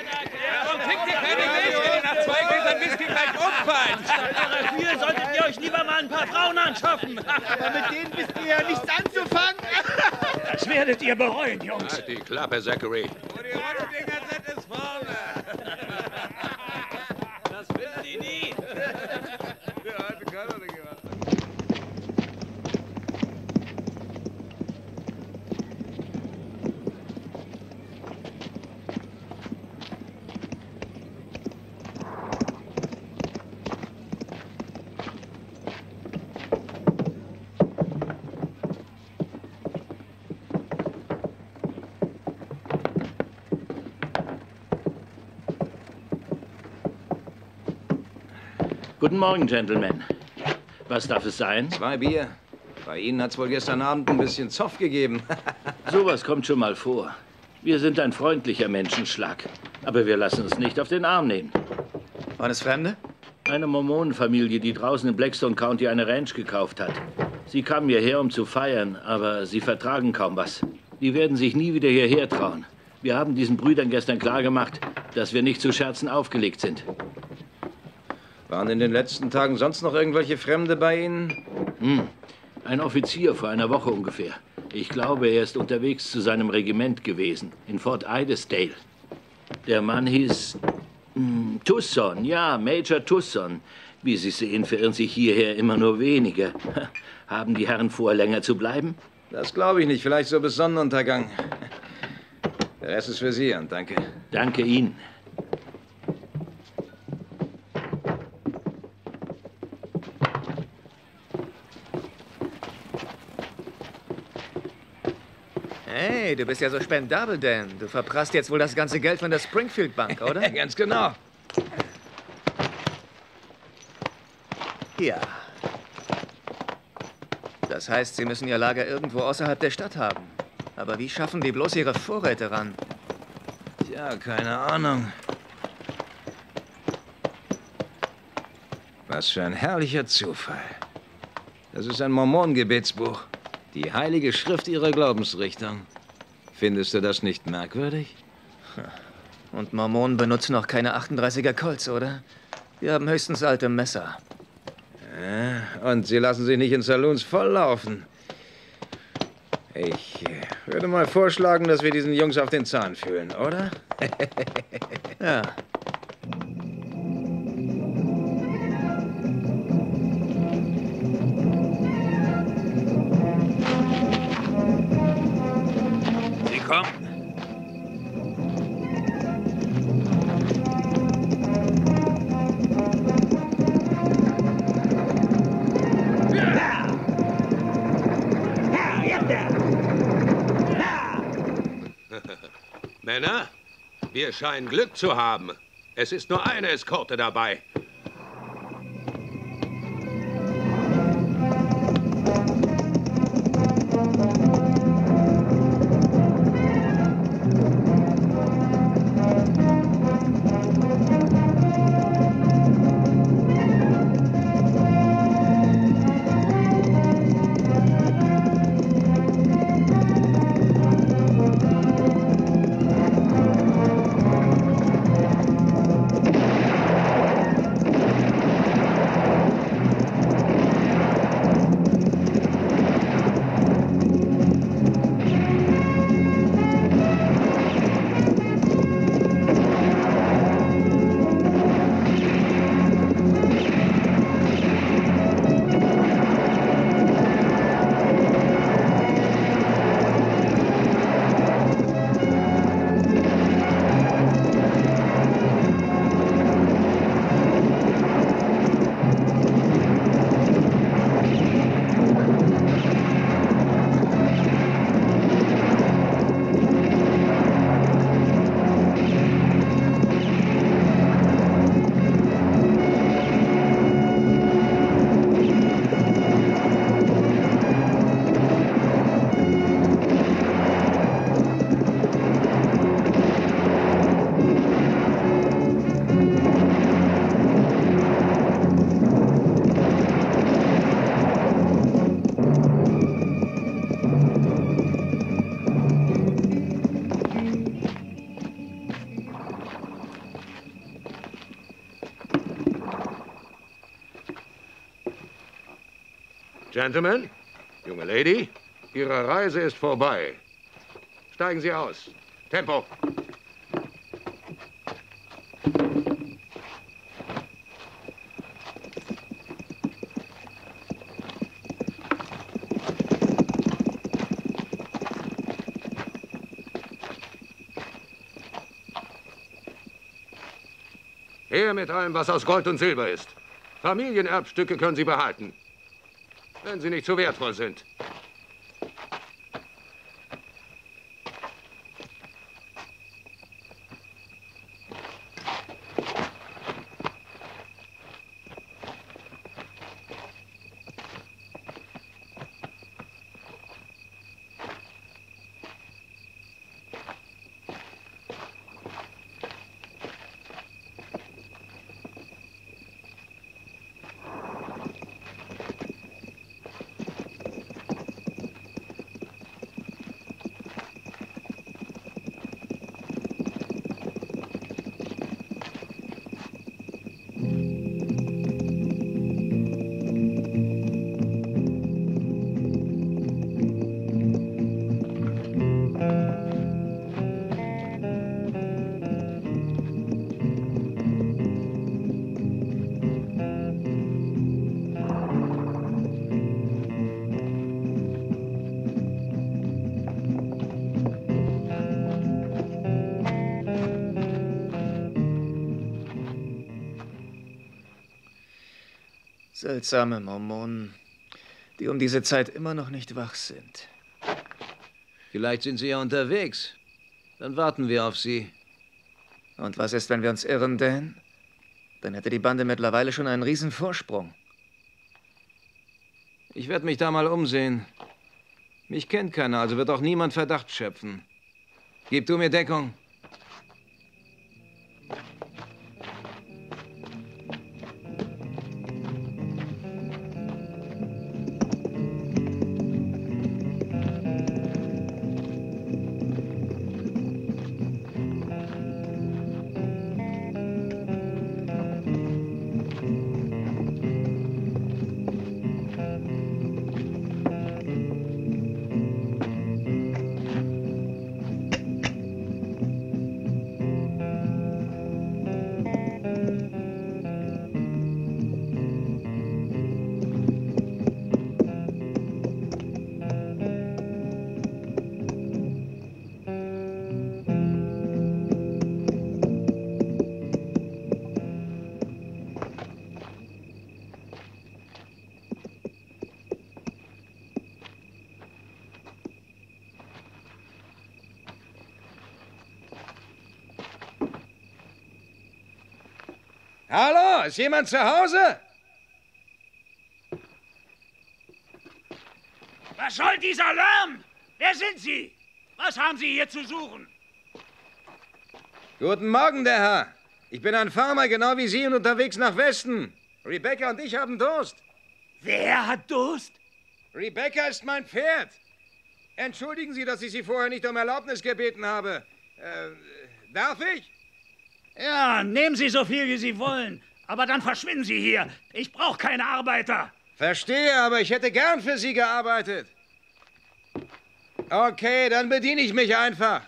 Warum kriegt ihr keine Milch, wenn ihr nach zwei Gläsern Whisky gleich umfallt? Statt dafür solltet ihr euch lieber mal ein paar Frauen anschaffen. Aber mit denen wisst ihr ja nichts anzufangen. Das werdet ihr bereuen, Jungs. Halt die Klappe, Zachary. Wo die roten Dinger sind, ist vorne. Das wissen die nie. Guten Morgen, Gentlemen. Was darf es sein? Zwei Bier. Bei Ihnen hat's wohl gestern Abend ein bisschen Zoff gegeben. Sowas kommt schon mal vor. Wir sind ein freundlicher Menschenschlag. Aber wir lassen uns nicht auf den Arm nehmen. Waren es Fremde? Eine Mormonenfamilie, die draußen in Blackstone County eine Ranch gekauft hat. Sie kamen hierher, um zu feiern, aber sie vertragen kaum was. Die werden sich nie wieder hierher trauen. Wir haben diesen Brüdern gestern klargemacht, dass wir nicht zu Scherzen aufgelegt sind. Waren in den letzten Tagen sonst noch irgendwelche Fremde bei Ihnen? Hm. Ein Offizier vor einer Woche ungefähr. Ich glaube, er ist unterwegs zu seinem Regiment gewesen, in Fort Idisdale. Der Mann hieß hm, Tucson, ja, Major Tucson. Wie Sie sehen, verirren sich hierher immer nur wenige. Haben die Herren vor, länger zu bleiben? Das glaube ich nicht, vielleicht so bis Sonnenuntergang. Der Rest ist für Sie, und danke. Danke Ihnen. Hey, du bist ja so spendabel, Dan. Du verprasst jetzt wohl das ganze Geld von der Springfield Bank, oder? Ganz genau. Ja. Das heißt, sie müssen ihr Lager irgendwo außerhalb der Stadt haben. Aber wie schaffen die bloß ihre Vorräte ran? Tja, keine Ahnung. Was für ein herrlicher Zufall. Das ist ein Mormonengebetsbuch. Die heilige Schrift ihrer Glaubensrichtung. Findest du das nicht merkwürdig? Und Mormonen benutzen auch keine achtunddreißiger Colts, oder? Die haben höchstens alte Messer. Ja, und sie lassen sich nicht in Saloons volllaufen. Ich würde mal vorschlagen, dass wir diesen Jungs auf den Zahn fühlen, oder? Ja. Männer, wir scheinen Glück zu haben. Es ist nur eine Eskorte dabei. Gentlemen, junge Lady, Ihre Reise ist vorbei. Steigen Sie aus. Tempo. Her mit allem, was aus Gold und Silber ist. Familienerbstücke können Sie behalten, wenn sie nicht zu wertvoll sind. Seltsame Mormonen, die um diese Zeit immer noch nicht wach sind. Vielleicht sind sie ja unterwegs. Dann warten wir auf sie. Und was ist, wenn wir uns irren, Dan? Dann hätte die Bande mittlerweile schon einen riesen Vorsprung. Ich werde mich da mal umsehen. Mich kennt keiner, also wird auch niemand Verdacht schöpfen. Gib du mir Deckung. Hallo, ist jemand zu Hause? Was soll dieser Lärm? Wer sind Sie? Was haben Sie hier zu suchen? Guten Morgen, der Herr. Ich bin ein Farmer, genau wie Sie, und unterwegs nach Westen. Rebecca und ich haben Durst. Wer hat Durst? Rebecca ist mein Pferd. Entschuldigen Sie, dass ich Sie vorher nicht um Erlaubnis gebeten habe. Äh, darf ich? Ja, nehmen Sie so viel, wie Sie wollen. Aber dann verschwinden Sie hier. Ich brauche keine Arbeiter. Verstehe, aber ich hätte gern für Sie gearbeitet. Okay, dann bediene ich mich einfach.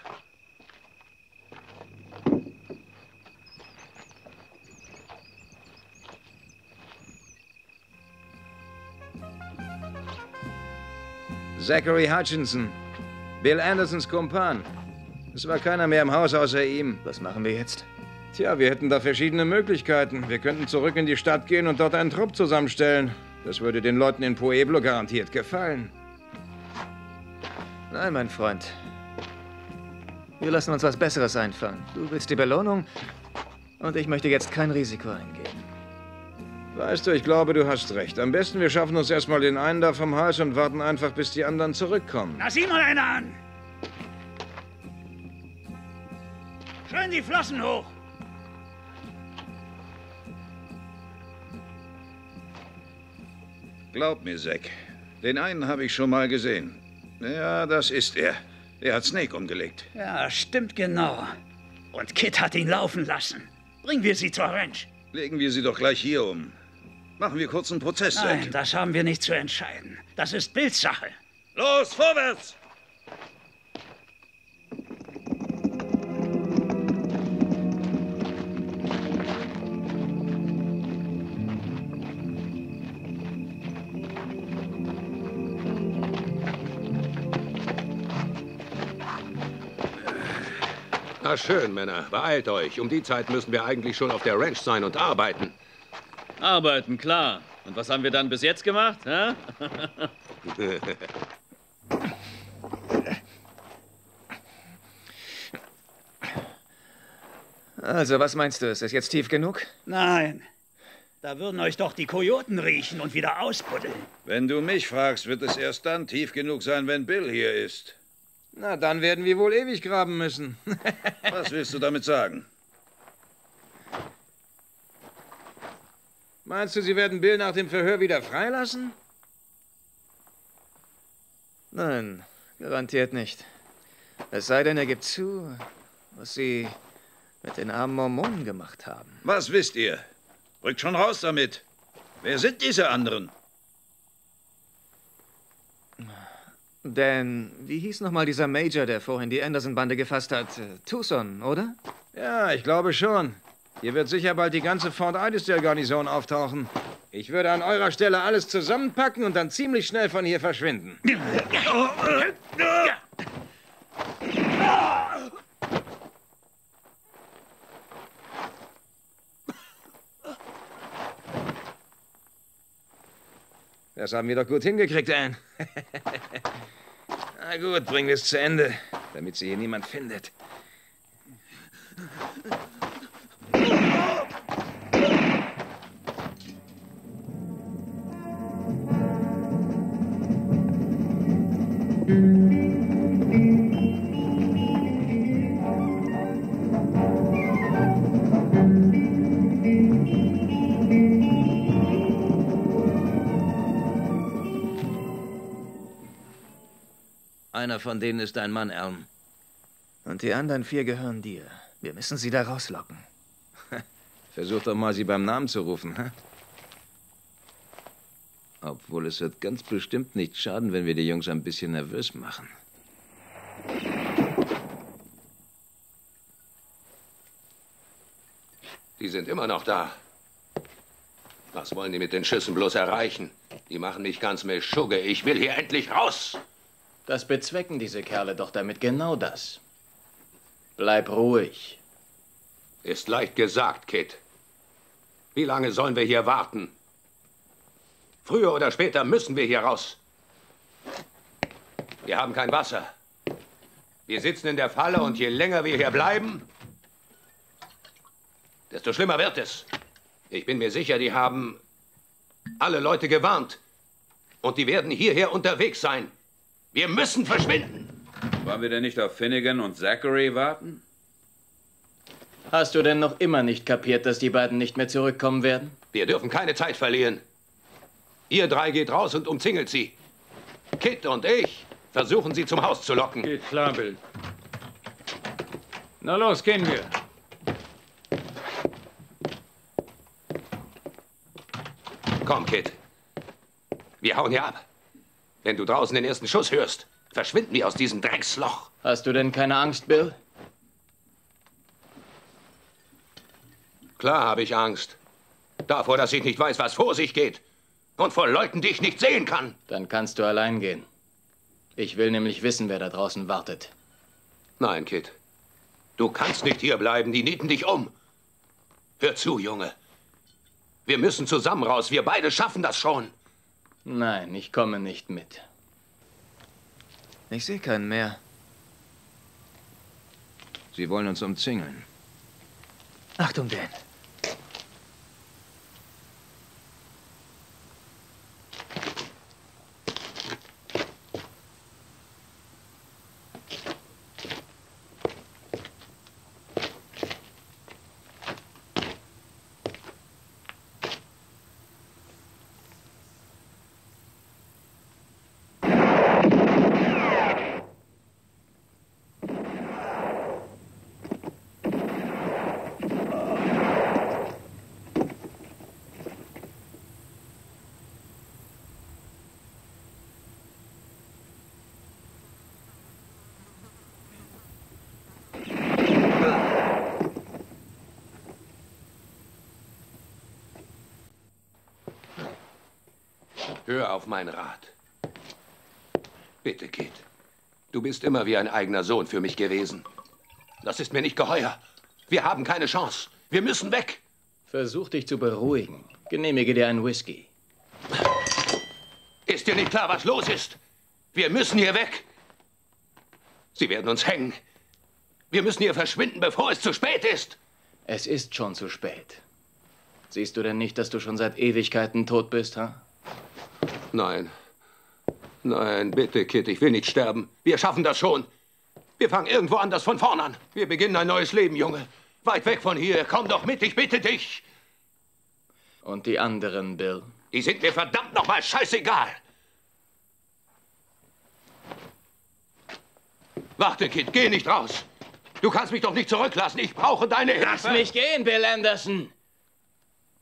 Zachary Hutchinson, Bill Andersons Kumpan. Es war keiner mehr im Haus außer ihm. Was machen wir jetzt? Tja, wir hätten da verschiedene Möglichkeiten. Wir könnten zurück in die Stadt gehen und dort einen Trupp zusammenstellen. Das würde den Leuten in Pueblo garantiert gefallen. Nein, mein Freund. Wir lassen uns was Besseres einfallen. Du willst die Belohnung und ich möchte jetzt kein Risiko eingehen. Weißt du, ich glaube, du hast recht. Am besten, wir schaffen uns erstmal den einen da vom Hals und warten einfach, bis die anderen zurückkommen. Na, sieh mal einer an! Schön die Flossen hoch! Glaub mir, Zack. Den einen habe ich schon mal gesehen. Ja, das ist er. Er hat Snake umgelegt. Ja, stimmt genau. Und Kit hat ihn laufen lassen. Bringen wir sie zur Ranch. Legen wir sie doch gleich hier um. Machen wir kurz einen Prozess. Nein, das haben wir nicht zu entscheiden. Das ist Bills Sache. Los, vorwärts! Na schön, Männer. Beeilt euch. Um die Zeit müssen wir eigentlich schon auf der Ranch sein und arbeiten. Arbeiten, klar. Und was haben wir dann bis jetzt gemacht? Hä? Also, was meinst du? Ist es jetzt tief genug? Nein. Da würden euch doch die Kojoten riechen und wieder ausbuddeln. Wenn du mich fragst, wird es erst dann tief genug sein, wenn Bill hier ist. Na, dann werden wir wohl ewig graben müssen. Was willst du damit sagen? Meinst du, sie werden Bill nach dem Verhör wieder freilassen? Nein, garantiert nicht. Es sei denn, er gibt zu, was sie mit den armen Mormonen gemacht haben. Was wisst ihr? Rückt schon raus damit. Wer sind diese anderen? Denn, wie hieß nochmal dieser Major, der vorhin die Anderson-Bande gefasst hat? Tucson, oder? Ja, ich glaube schon. Hier wird sicher bald die ganze Fort Idisdale-Garnison auftauchen. Ich würde an eurer Stelle alles zusammenpacken und dann ziemlich schnell von hier verschwinden. Das haben wir doch gut hingekriegt, Alan. Na gut, bringen wir es zu Ende, damit sie hier niemand findet. Einer von denen ist dein Mann, Erlen. Und die anderen vier gehören dir. Wir müssen sie da rauslocken. Versuch doch mal, sie beim Namen zu rufen, ha? Obwohl, es wird ganz bestimmt nicht schaden, wenn wir die Jungs ein bisschen nervös machen. Die sind immer noch da. Was wollen die mit den Schüssen bloß erreichen? Die machen mich ganz mehr Schugge. Ich will hier endlich raus! Das bezwecken diese Kerle doch damit genau das. Bleib ruhig. Ist leicht gesagt, Kit. Wie lange sollen wir hier warten? Früher oder später müssen wir hier raus. Wir haben kein Wasser. Wir sitzen in der Falle und je länger wir hier bleiben, desto schlimmer wird es. Ich bin mir sicher, die haben alle Leute gewarnt. Und die werden hierher unterwegs sein. Wir müssen verschwinden. Wollen wir denn nicht auf Finnegan und Zachary warten? Hast du denn noch immer nicht kapiert, dass die beiden nicht mehr zurückkommen werden? Wir dürfen keine Zeit verlieren. Ihr drei geht raus und umzingelt sie. Kit und ich versuchen, sie zum Haus zu locken. Geht klar, Bill. Na los, gehen wir. Komm, Kit. Wir hauen hier ab. Wenn du draußen den ersten Schuss hörst, verschwinden wir aus diesem Drecksloch. Hast du denn keine Angst, Bill? Klar habe ich Angst. Davor, dass ich nicht weiß, was vor sich geht. Und vor Leuten, die ich nicht sehen kann. Dann kannst du allein gehen. Ich will nämlich wissen, wer da draußen wartet. Nein, Kit. Du kannst nicht hier bleiben. Die nieten dich um. Hör zu, Junge. Wir müssen zusammen raus. Wir beide schaffen das schon. Nein, ich komme nicht mit. Ich sehe keinen mehr. Sie wollen uns umzingeln. Achtung, Dan. Hör auf meinen Rat. Bitte, Kit. Du bist immer wie ein eigener Sohn für mich gewesen. Das ist mir nicht geheuer. Wir haben keine Chance. Wir müssen weg. Versuch dich zu beruhigen. Genehmige dir einen Whisky. Ist dir nicht klar, was los ist? Wir müssen hier weg. Sie werden uns hängen. Wir müssen hier verschwinden, bevor es zu spät ist. Es ist schon zu spät. Siehst du denn nicht, dass du schon seit Ewigkeiten tot bist, ha? Nein. Nein, bitte, Kit, ich will nicht sterben. Wir schaffen das schon. Wir fangen irgendwo anders von vorn an. Wir beginnen ein neues Leben, Junge. Weit weg von hier. Komm doch mit, ich bitte dich. Und die anderen, Bill? Die sind mir verdammt nochmal scheißegal. Warte, Kit, geh nicht raus. Du kannst mich doch nicht zurücklassen. Ich brauche deine Hilfe. Lass mich gehen, Bill Anderson.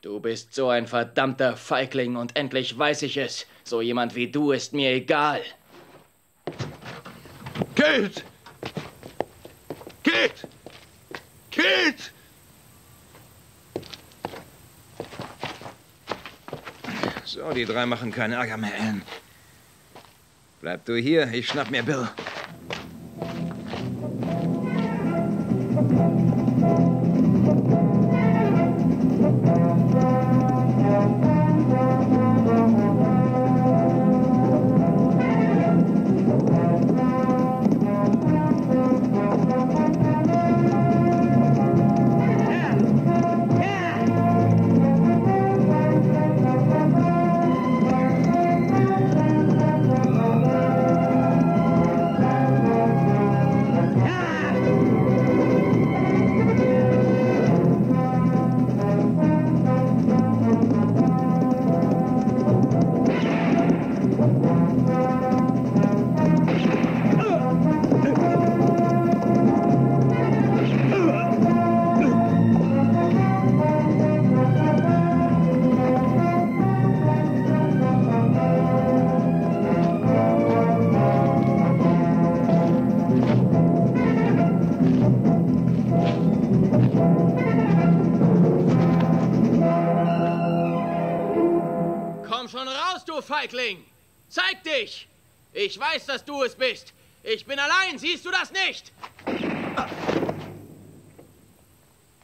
Du bist so ein verdammter Feigling und endlich weiß ich es. So jemand wie du ist mir egal. Kit! Kit! Kit! So, die drei machen keinen Ärger mehr, Alan. Bleib du hier, ich schnapp mir Bill. Zeig dich! Ich weiß, dass du es bist. Ich bin allein, siehst du das nicht?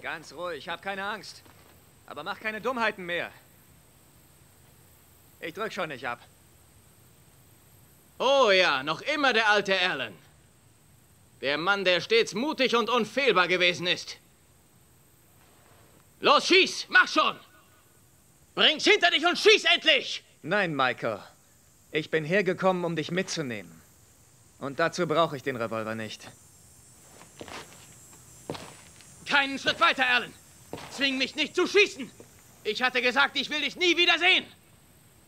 Ganz ruhig, hab keine Angst. Aber mach keine Dummheiten mehr. Ich drück schon nicht ab. Oh ja, noch immer der alte Erlen. Der Mann, der stets mutig und unfehlbar gewesen ist. Los, schieß! Mach schon! Bring's hinter dich und schieß endlich! Nein, Michael. Ich bin hergekommen, um dich mitzunehmen. Und dazu brauche ich den Revolver nicht. Keinen Schritt weiter, Erlen. Zwing mich nicht zu schießen. Ich hatte gesagt, ich will dich nie wiedersehen.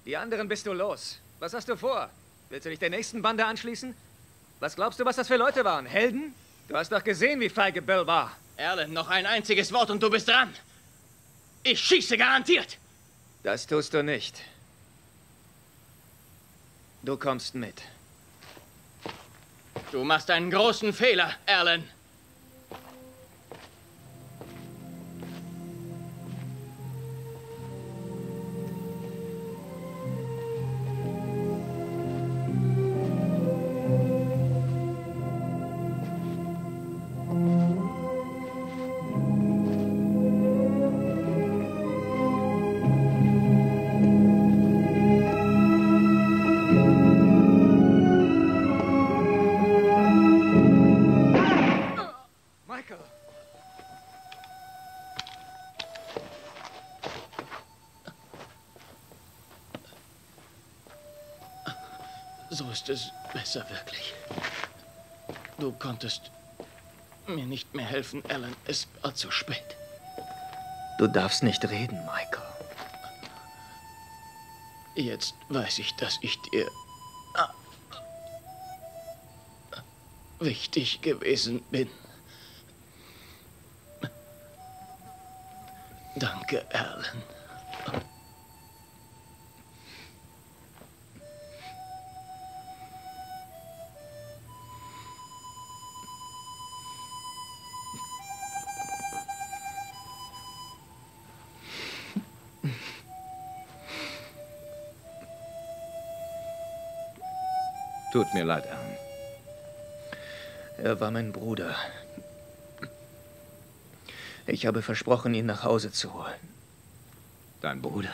Die anderen bist du los. Was hast du vor? Willst du dich der nächsten Bande anschließen? Was glaubst du, was das für Leute waren? Helden? Du hast doch gesehen, wie feige Bill war. Erlen, noch ein einziges Wort und du bist dran. Ich schieße garantiert. Das tust du nicht. Du kommst mit. Du machst einen großen Fehler, Erlen. So ist es besser, wirklich. Du konntest mir nicht mehr helfen, Alan. Es war zu spät. Du darfst nicht reden, Michael. Jetzt weiß ich, dass ich dir wichtig gewesen bin. Danke, Alan. Tut mir leid, Alan. Er war mein Bruder. Ich habe versprochen, ihn nach Hause zu holen. Dein Bruder?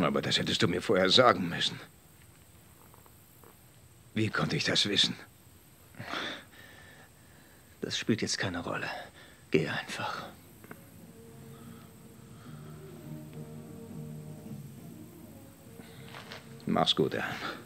Aber das hättest du mir vorher sagen müssen. Wie konnte ich das wissen? Das spielt jetzt keine Rolle. Geh einfach. Mach's gut, Alan.